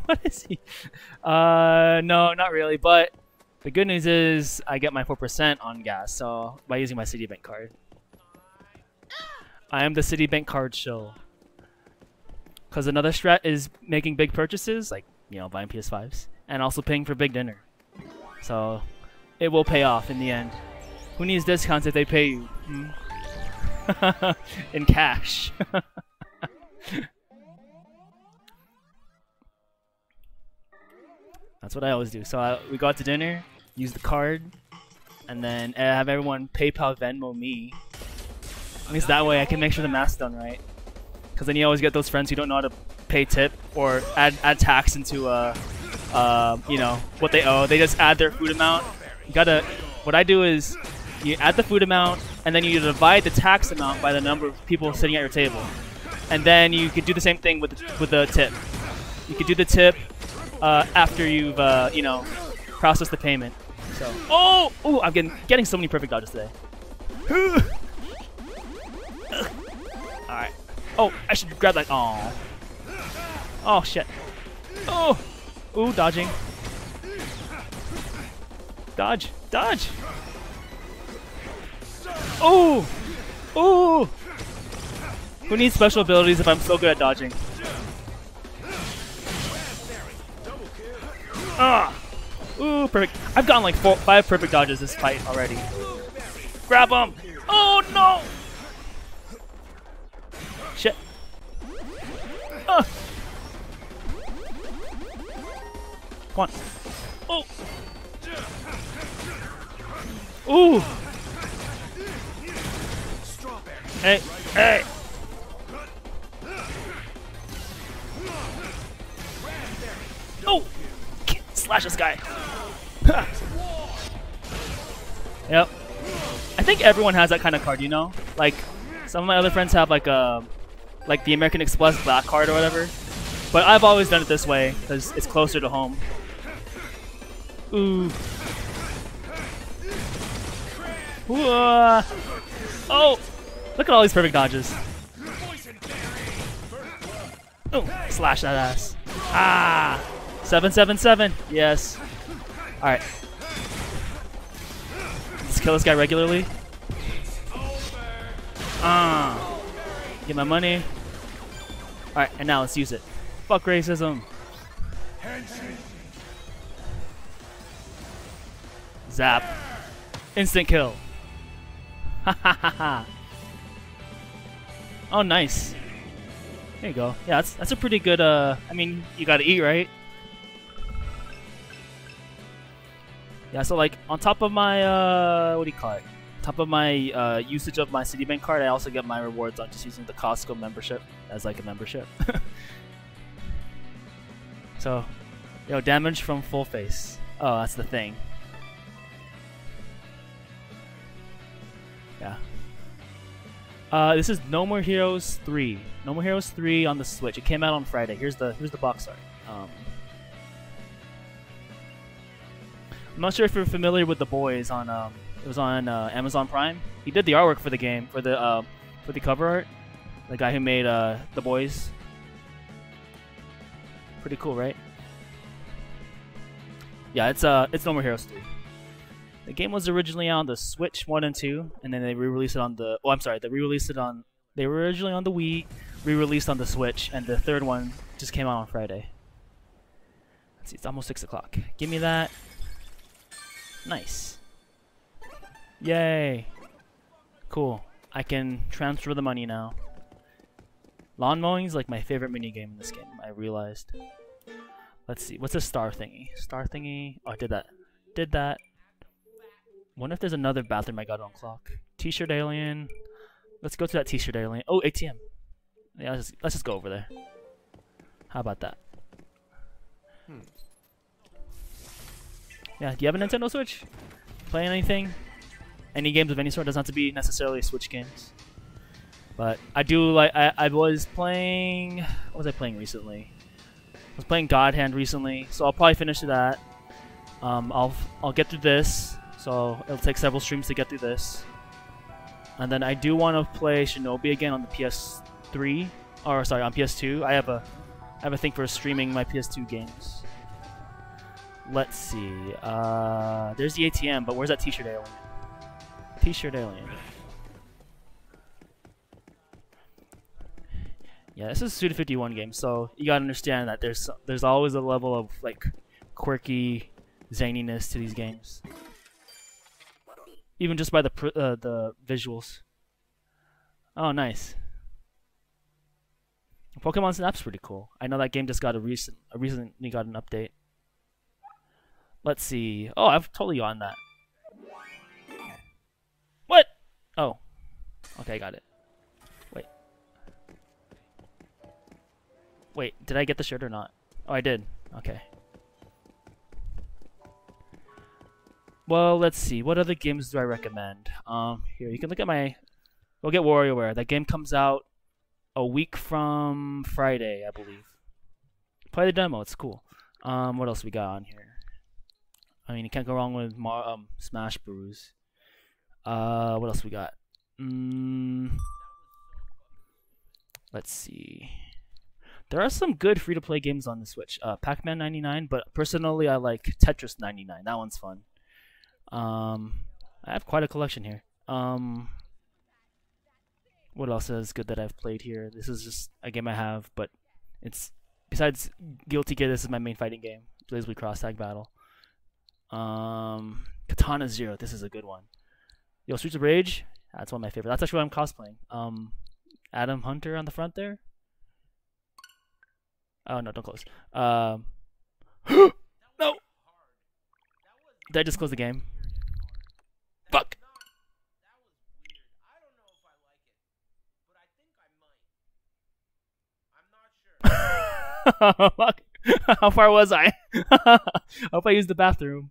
What is he? No, not really, but the good news is I get my 4% on gas, so by using my Citibank card. I am the Citibank card shill. Because another strat is making big purchases, like, you know, buying PS5s, and also paying for big dinner. So it will pay off in the end. Who needs discounts if they pay you? Hmm? In cash. That's what I always do. So we go out to dinner, use the card, and then have everyone PayPal Venmo me. At least that way I can make sure the math's done right. Because then you always get those friends who don't know how to pay tip or add tax into you know, what they owe. They just add their food amount. You gotta. What I do is you add the food amount, and then you divide the tax amount by the number of people sitting at your table. And then you could do the same thing with the tip. You could do the tip after you've you know, processed the payment. So oh, ooh, I'm getting so many perfect dodges today. All right. Oh, I should grab that. Oh. Oh shit. Oh. Ooh, dodging. Dodge. Dodge. Oh. Oh. Who needs special abilities if I'm so good at dodging? Ah! Ooh, perfect. I've gotten like 5 perfect dodges this fight already. Grab him! Oh no! Shit. Ah. Come on. Oh! Ooh! Hey! Hey! Oh! Slash this guy. Yep. I think everyone has that kind of card, you know? Like, some of my other friends have like the American Express Black card or whatever. But I've always done it this way, because it's closer to home. Ooh. Whoa. Oh! Look at all these perfect dodges. Oh, slash that ass. Ah! 777. Yes. All right. Let's kill this guy regularly. Get my money. All right, and now let's use it. Fuck racism. Zap. Instant kill. Ha ha ha ha. Oh, nice. There you go. Yeah, that's a pretty good. I mean, you gotta eat, right? Yeah, so like on top of my what do you call it? On top of my usage of my Citibank card, I also get my rewards on just using the Costco membership as like a membership. So, yo, damage from full face. Oh, that's the thing. Yeah. This is No More Heroes 3. No More Heroes 3 on the Switch. It came out on Friday. Here's the box art. I'm not sure if you're familiar with The Boys on it was on Amazon Prime. He did the artwork for the game, for the cover art. The guy who made The Boys. Pretty cool, right? Yeah, it's No More Heroes 3. The game was originally on the Switch 1 and 2, and then they re-released it on the they were originally on the Wii, re-released on the Switch, and the third one just came out on Friday. Let's see, it's almost 6 o'clock. Give me that. Nice. Yay. Cool. I can transfer the money now. Lawn mowing is like my favorite minigame in this game, I realized. Let's see. What's a star thingy? Star thingy. Oh, I did that. Did that. Wonder if there's another bathroom I got on clock. T-shirt alien. Let's go to that T-shirt alien. Oh, ATM. Yeah, let's just go over there. How about that? Hmm. Yeah, do you have a Nintendo Switch? Playing anything? Any games of any sort? Doesn't have to be necessarily Switch games. But I do like, I was playing, what was I playing recently? I was playing God Hand recently, so I'll probably finish that. I'll get through this, so it'll take several streams to get through this. And then I do want to play Shinobi again on the PS3, or sorry, on PS2. I have a thing for streaming my PS2 games. Let's see. There's the ATM, but where's that T-shirt alien? T-shirt alien. Yeah, this is a Suda 51 game, so you gotta understand that there's always a level of like quirky zaniness to these games, even just by the visuals. Oh, nice. Pokemon Snap's pretty cool. I know that game just got a recently got an update. Let's see. Oh, I've totally on that. What? Oh. Okay, I got it. Wait. Wait, did I get the shirt or not? Oh, I did. Okay. Well, let's see. What other games do I recommend? Here, you can look at my... Go get WarioWare. That game comes out a week from Friday, I believe. Play the demo. It's cool. What else we got on here? I mean, you can't go wrong with Smash Bros. What else we got? Let's see. There are some good free-to-play games on the Switch. Pac-Man 99, but personally, I like Tetris 99. That one's fun. I have quite a collection here. What else is good that I've played here? This is just a game I have, but it's besides Guilty Gear. This is my main fighting game. Blazblue Cross Tag Battle. Katana Zero. This is a good one. Yo, Streets of Rage. That's one of my favorite. That's actually what I'm cosplaying. Adam Hunter on the front there. Oh no! Don't close. No. Did I just close the game? Fuck. Fuck. How far was I? I hope I used the bathroom.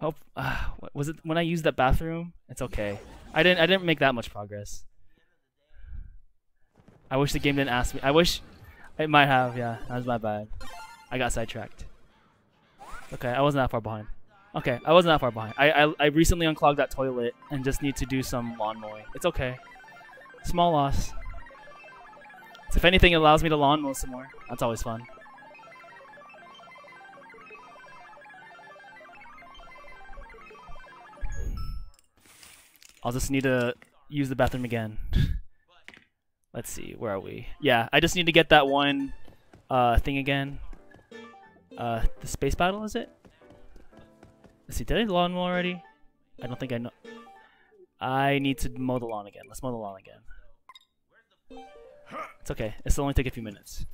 Hope what was it when I used that bathroom? It's okay. I didn't make that much progress. I wish the game didn't ask me. I wish it might have. Yeah, that was my bad. I got sidetracked. Okay, I wasn't that far behind. Okay, I wasn't that far behind. I recently unclogged that toilet and just need to do some lawn mowing. It's okay. Small loss. So if anything, it allows me to lawn mow some more. That's always fun. I'll just need to use the bathroom again. Let's see, where are we? Yeah, I just need to get that one thing again. The space battle, is it? Let's see, did I lawn mow already? I don't think I know. I need to mow the lawn again. Let's mow the lawn again. It's okay. It'll only take a few minutes.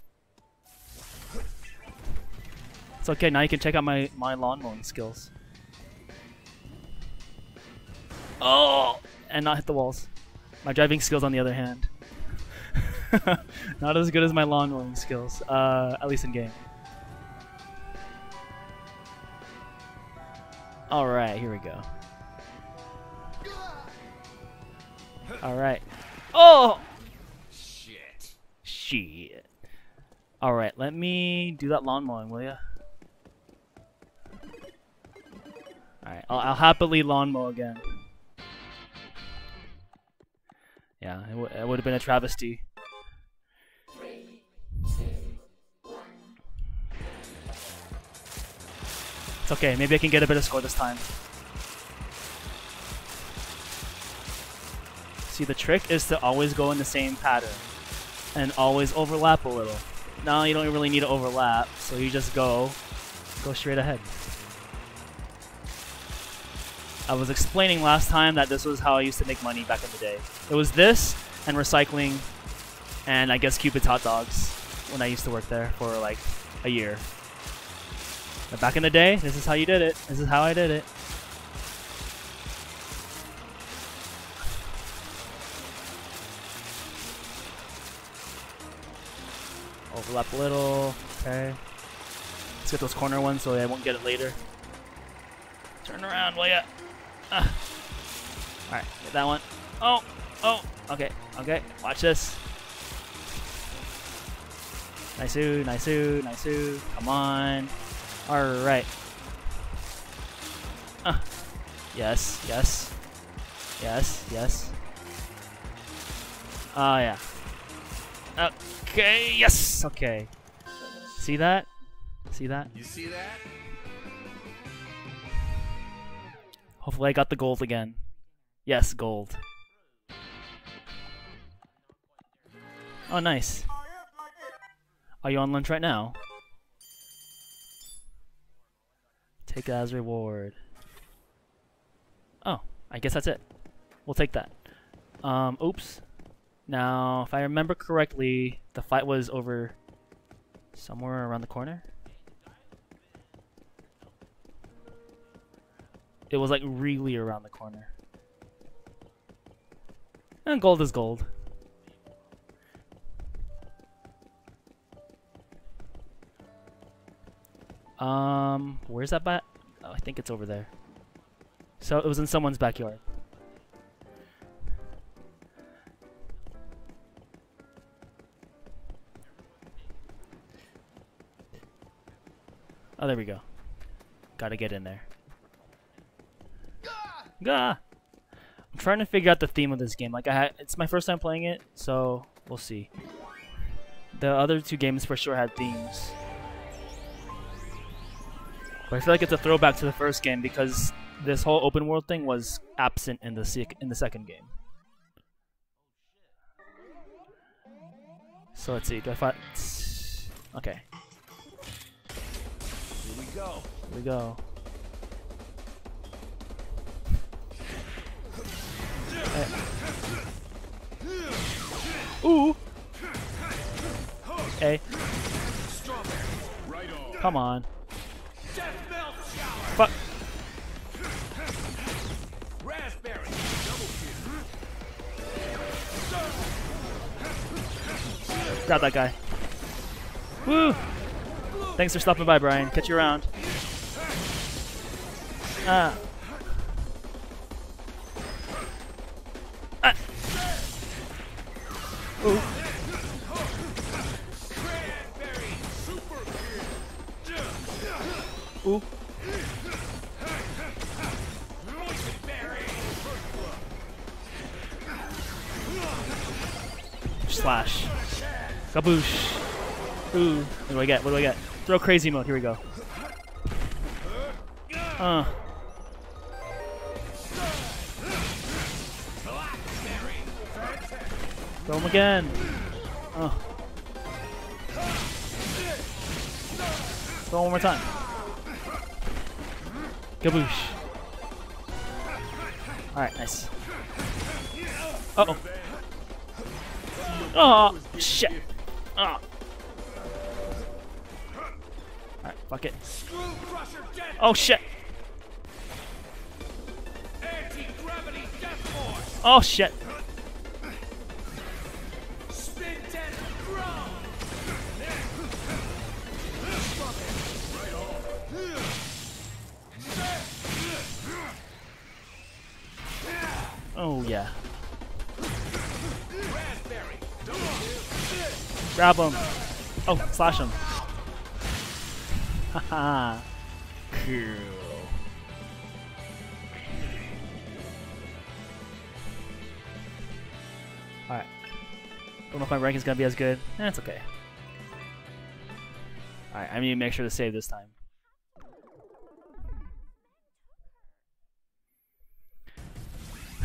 It's okay, now you can check out my lawn mowing skills. Oh! And not hit the walls. My driving skills, on the other hand. Not as good as my lawn mowing skills, at least in game. Alright, here we go. Alright. Oh! Shit. Shit. Alright, let me do that lawn mowing, will ya? Alright, I'll happily lawn mow again. Yeah, it would have been a travesty. 3, 2, 1. It's okay, maybe I can get a better score this time. See, the trick is to always go in the same pattern and always overlap a little. Now you don't really need to overlap, so you just go straight ahead. I was explaining last time that this was how I used to make money back in the day. It was this and recycling and I guess Cupid's hot dogs when I used to work there for like a year. But back in the day, this is how you did it. This is how I did it. Overlap a little. Okay. Let's get those corner ones so I won't get it later. Turn around, will ya? Alright, get that one. Oh! Oh! Okay, okay. Watch this. Nice-oo, nice-oo, nice-oo. Come on. Alright. Yes, yes. Yes, yes. Oh, yeah. Okay, yes! Okay. See that? See that? You see that? Hopefully I got the gold again. Yes, gold. Oh, nice. Are you on lunch right now? Take that as reward. Oh, I guess that's it. We'll take that. Oops. Now, if I remember correctly, the fight was over somewhere around the corner. It was like really around the corner. And gold is gold. Where's that bat? Oh, I think it's over there. So it was in someone's backyard. Oh, there we go. Gotta get in there. Gah! I'm trying to figure out the theme of this game. Like, it's my first time playing it, so we'll see. The other two games for sure had themes. But I feel like it's a throwback to the first game because this whole open world thing was absent in the second game. So let's see. Do I fight? Okay. Here we go. Here we go. Hey. Ooh. Hey. Come on. Fuck. Grab that guy. Woo! Thanks for stopping by, Brian. Catch you around. Ah. Ah. Ooh. Ooh. Slash. Kaboosh. Ooh. What do I get? What do I get? Throw crazy mode. Here we go. Throw him again. Throw him one more time. Kaboosh. Alright, nice. Uh-oh. Oh, shit. Oh. Alright, fuck it. Oh, shit. Oh, shit. Oh, yeah. Grab him. Oh, slash him. Haha. Cool. Alright. Don't know if my rank is going to be as good. That's okay. Alright, I need to make sure to save this time.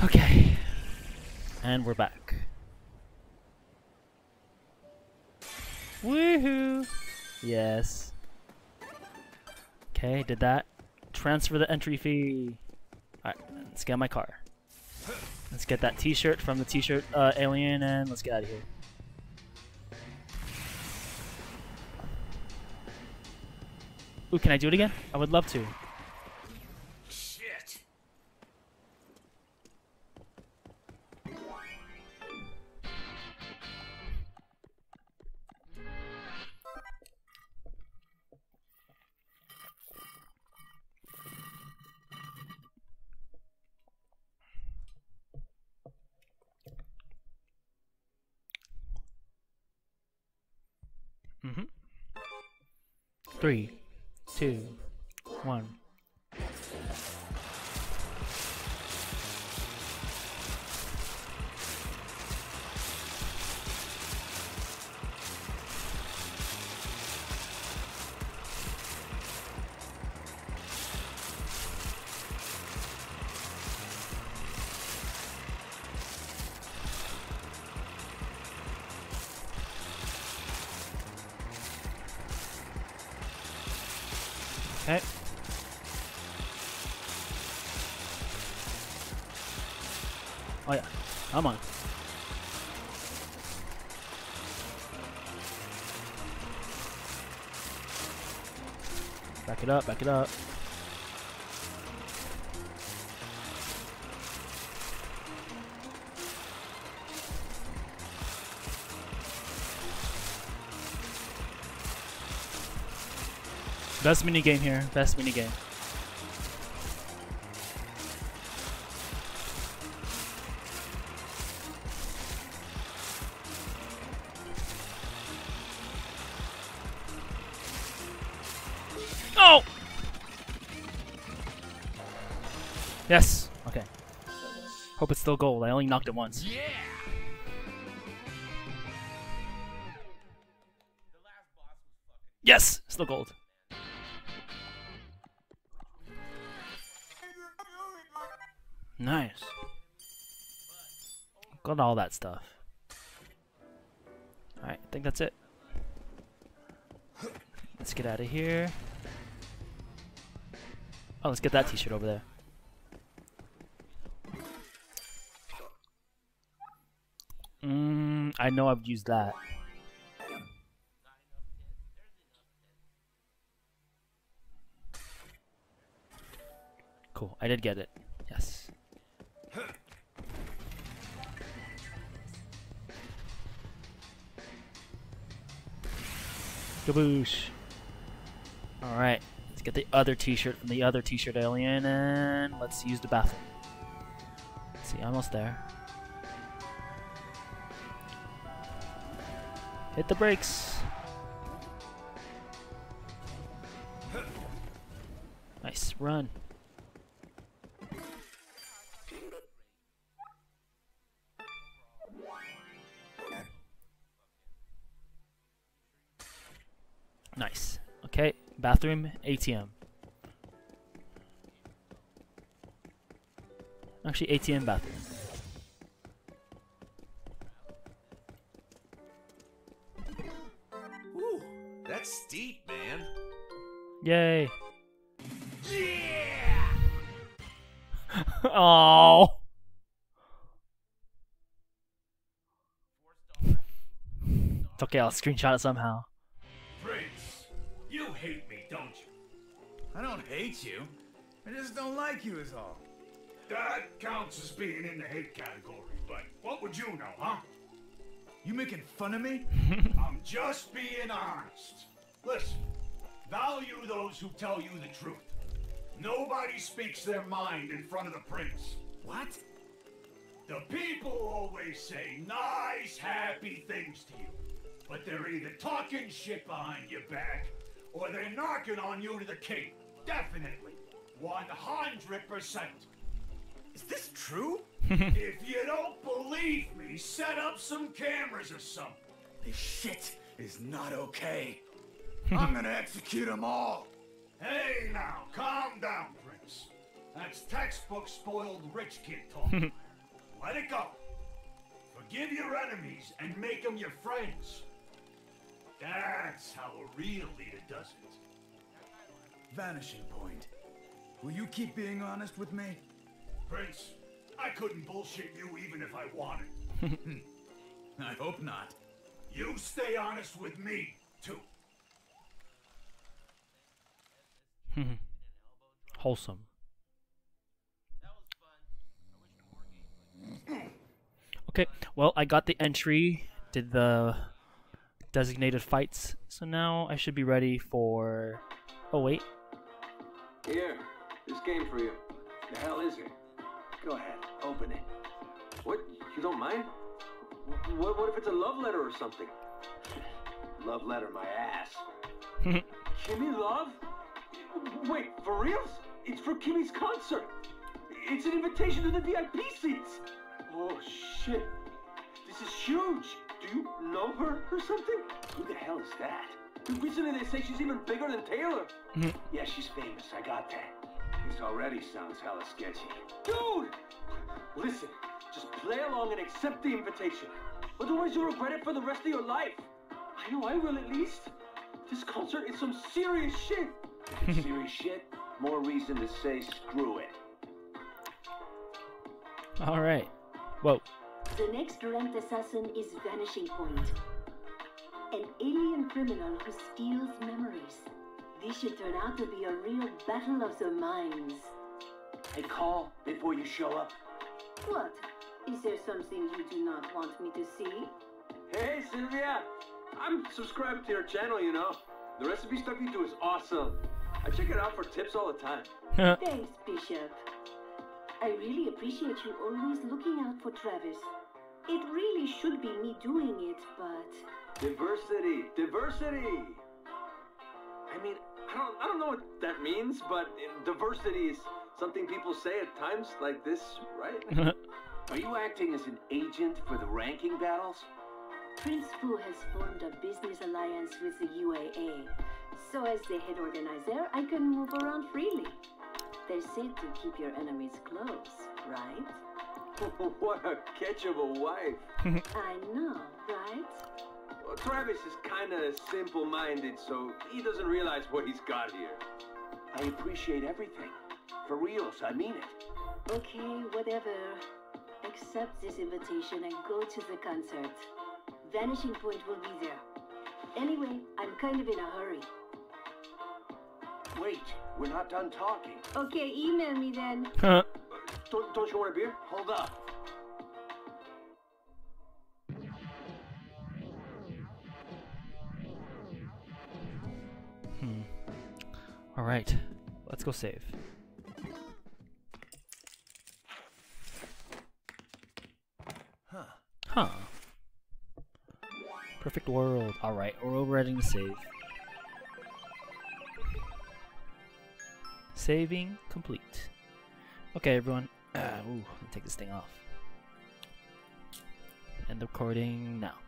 Okay. And we're back. Woohoo! Yes. Okay, did that. Transfer the entry fee. Alright, let's get my car. Let's get that t-shirt from the t-shirt alien and let's get out of here. Ooh, can I do it again? I would love to. Shit. Mm-hmm. 3, 2, 1. Okay. Oh yeah, come on. it up, back it up. Best minigame here, best minigame. Oh! Yes, okay. Hope it's still gold, I only knocked it once. Yeah! Yes, still gold. Nice. Got all that stuff. Alright, I think that's it. Let's get out of here. Oh, let's get that t-shirt over there. I know I've used that. Cool, I did get it. Yes. Kaboosh. Alright, let's get the other t-shirt from the other t-shirt alien and let's use the bathroom. Let's see, almost there. Hit the brakes. Nice run. Nice. Okay, bathroom, ATM. Actually, ATM bathroom. Ooh, that's steep, man. Yay. Yeah. Oh. It's okay, I'll screenshot it somehow. Hate me, don't you? I don't hate you. I just don't like you is all. That counts as being in the hate category, but what would you know, huh? You making fun of me? I'm just being honest. Listen, value those who tell you the truth. Nobody speaks their mind in front of the prince. What? The people always say nice, happy things to you, but they're either talking shit behind your back or they're knocking on you to the king. Definitely. 100%. Is this true? If you don't believe me, set up some cameras or something. This shit is not okay. I'm gonna execute them all. Hey now, calm down, Prince. That's textbook spoiled rich kid talk. Let it go. Forgive your enemies and make them your friends. That's how a real leader does it. Vanishing Point. Will you keep being honest with me? Prince, I couldn't bullshit you even if I wanted. I hope not. You stay honest with me, too. Wholesome. Okay, well, I got the entry, did the designated fights, so now I should be ready for... Oh wait. Here, this game for you. The hell is it? Go ahead, open it. What? You don't mind? What if it's a love letter or something? Love letter my ass. Kimmy Love? Wait, for reals? It's for Kimmy's concert. It's an invitation to the VIP seats. Oh shit. This is huge. Do you know her or something? Who the hell is that? Recently they say she's even bigger than Taylor. Yeah, she's famous. I got that. This already sounds hella sketchy. Dude! Listen, just play along and accept the invitation. Otherwise you'll regret it for the rest of your life. I know I will at least. This concert is some serious shit. If it's serious shit, more reason to say screw it. Alright. Whoa. The next ranked assassin is Vanishing Point, an alien criminal who steals memories. This should turn out to be a real battle of the minds. And call before you show up. What? Is there something you do not want me to see? Hey, Sylvia! I'm subscribed to your channel, you know. The recipe stuff you do is awesome. I check it out for tips all the time. Thanks, Bishop. I really appreciate you always looking out for Travis. It really should be me doing it, but... Diversity! Diversity! I mean, I don't know what that means, but diversity is something people say at times like this, right? Are you acting as an agent for the ranking battles? Prince Fu has formed a business alliance with the UAA, so as the head organizer, I can move around freely. They said to keep your enemies close, right? What a catch of a wife. I know, right? Well, Travis is kind of simple-minded, so he doesn't realize what he's got here. I appreciate everything. For reals, I mean it. Okay, whatever. Accept this invitation and go to the concert. Vanishing Point will be there. Anyway, I'm kind of in a hurry. Wait, we're not done talking. Okay, email me then. Don't you want a beer? Hold up. Alright, let's go save. Huh. Perfect World. Alright, we're overriding the save. Saving complete. Okay, everyone. Let me take this thing off. End recording now.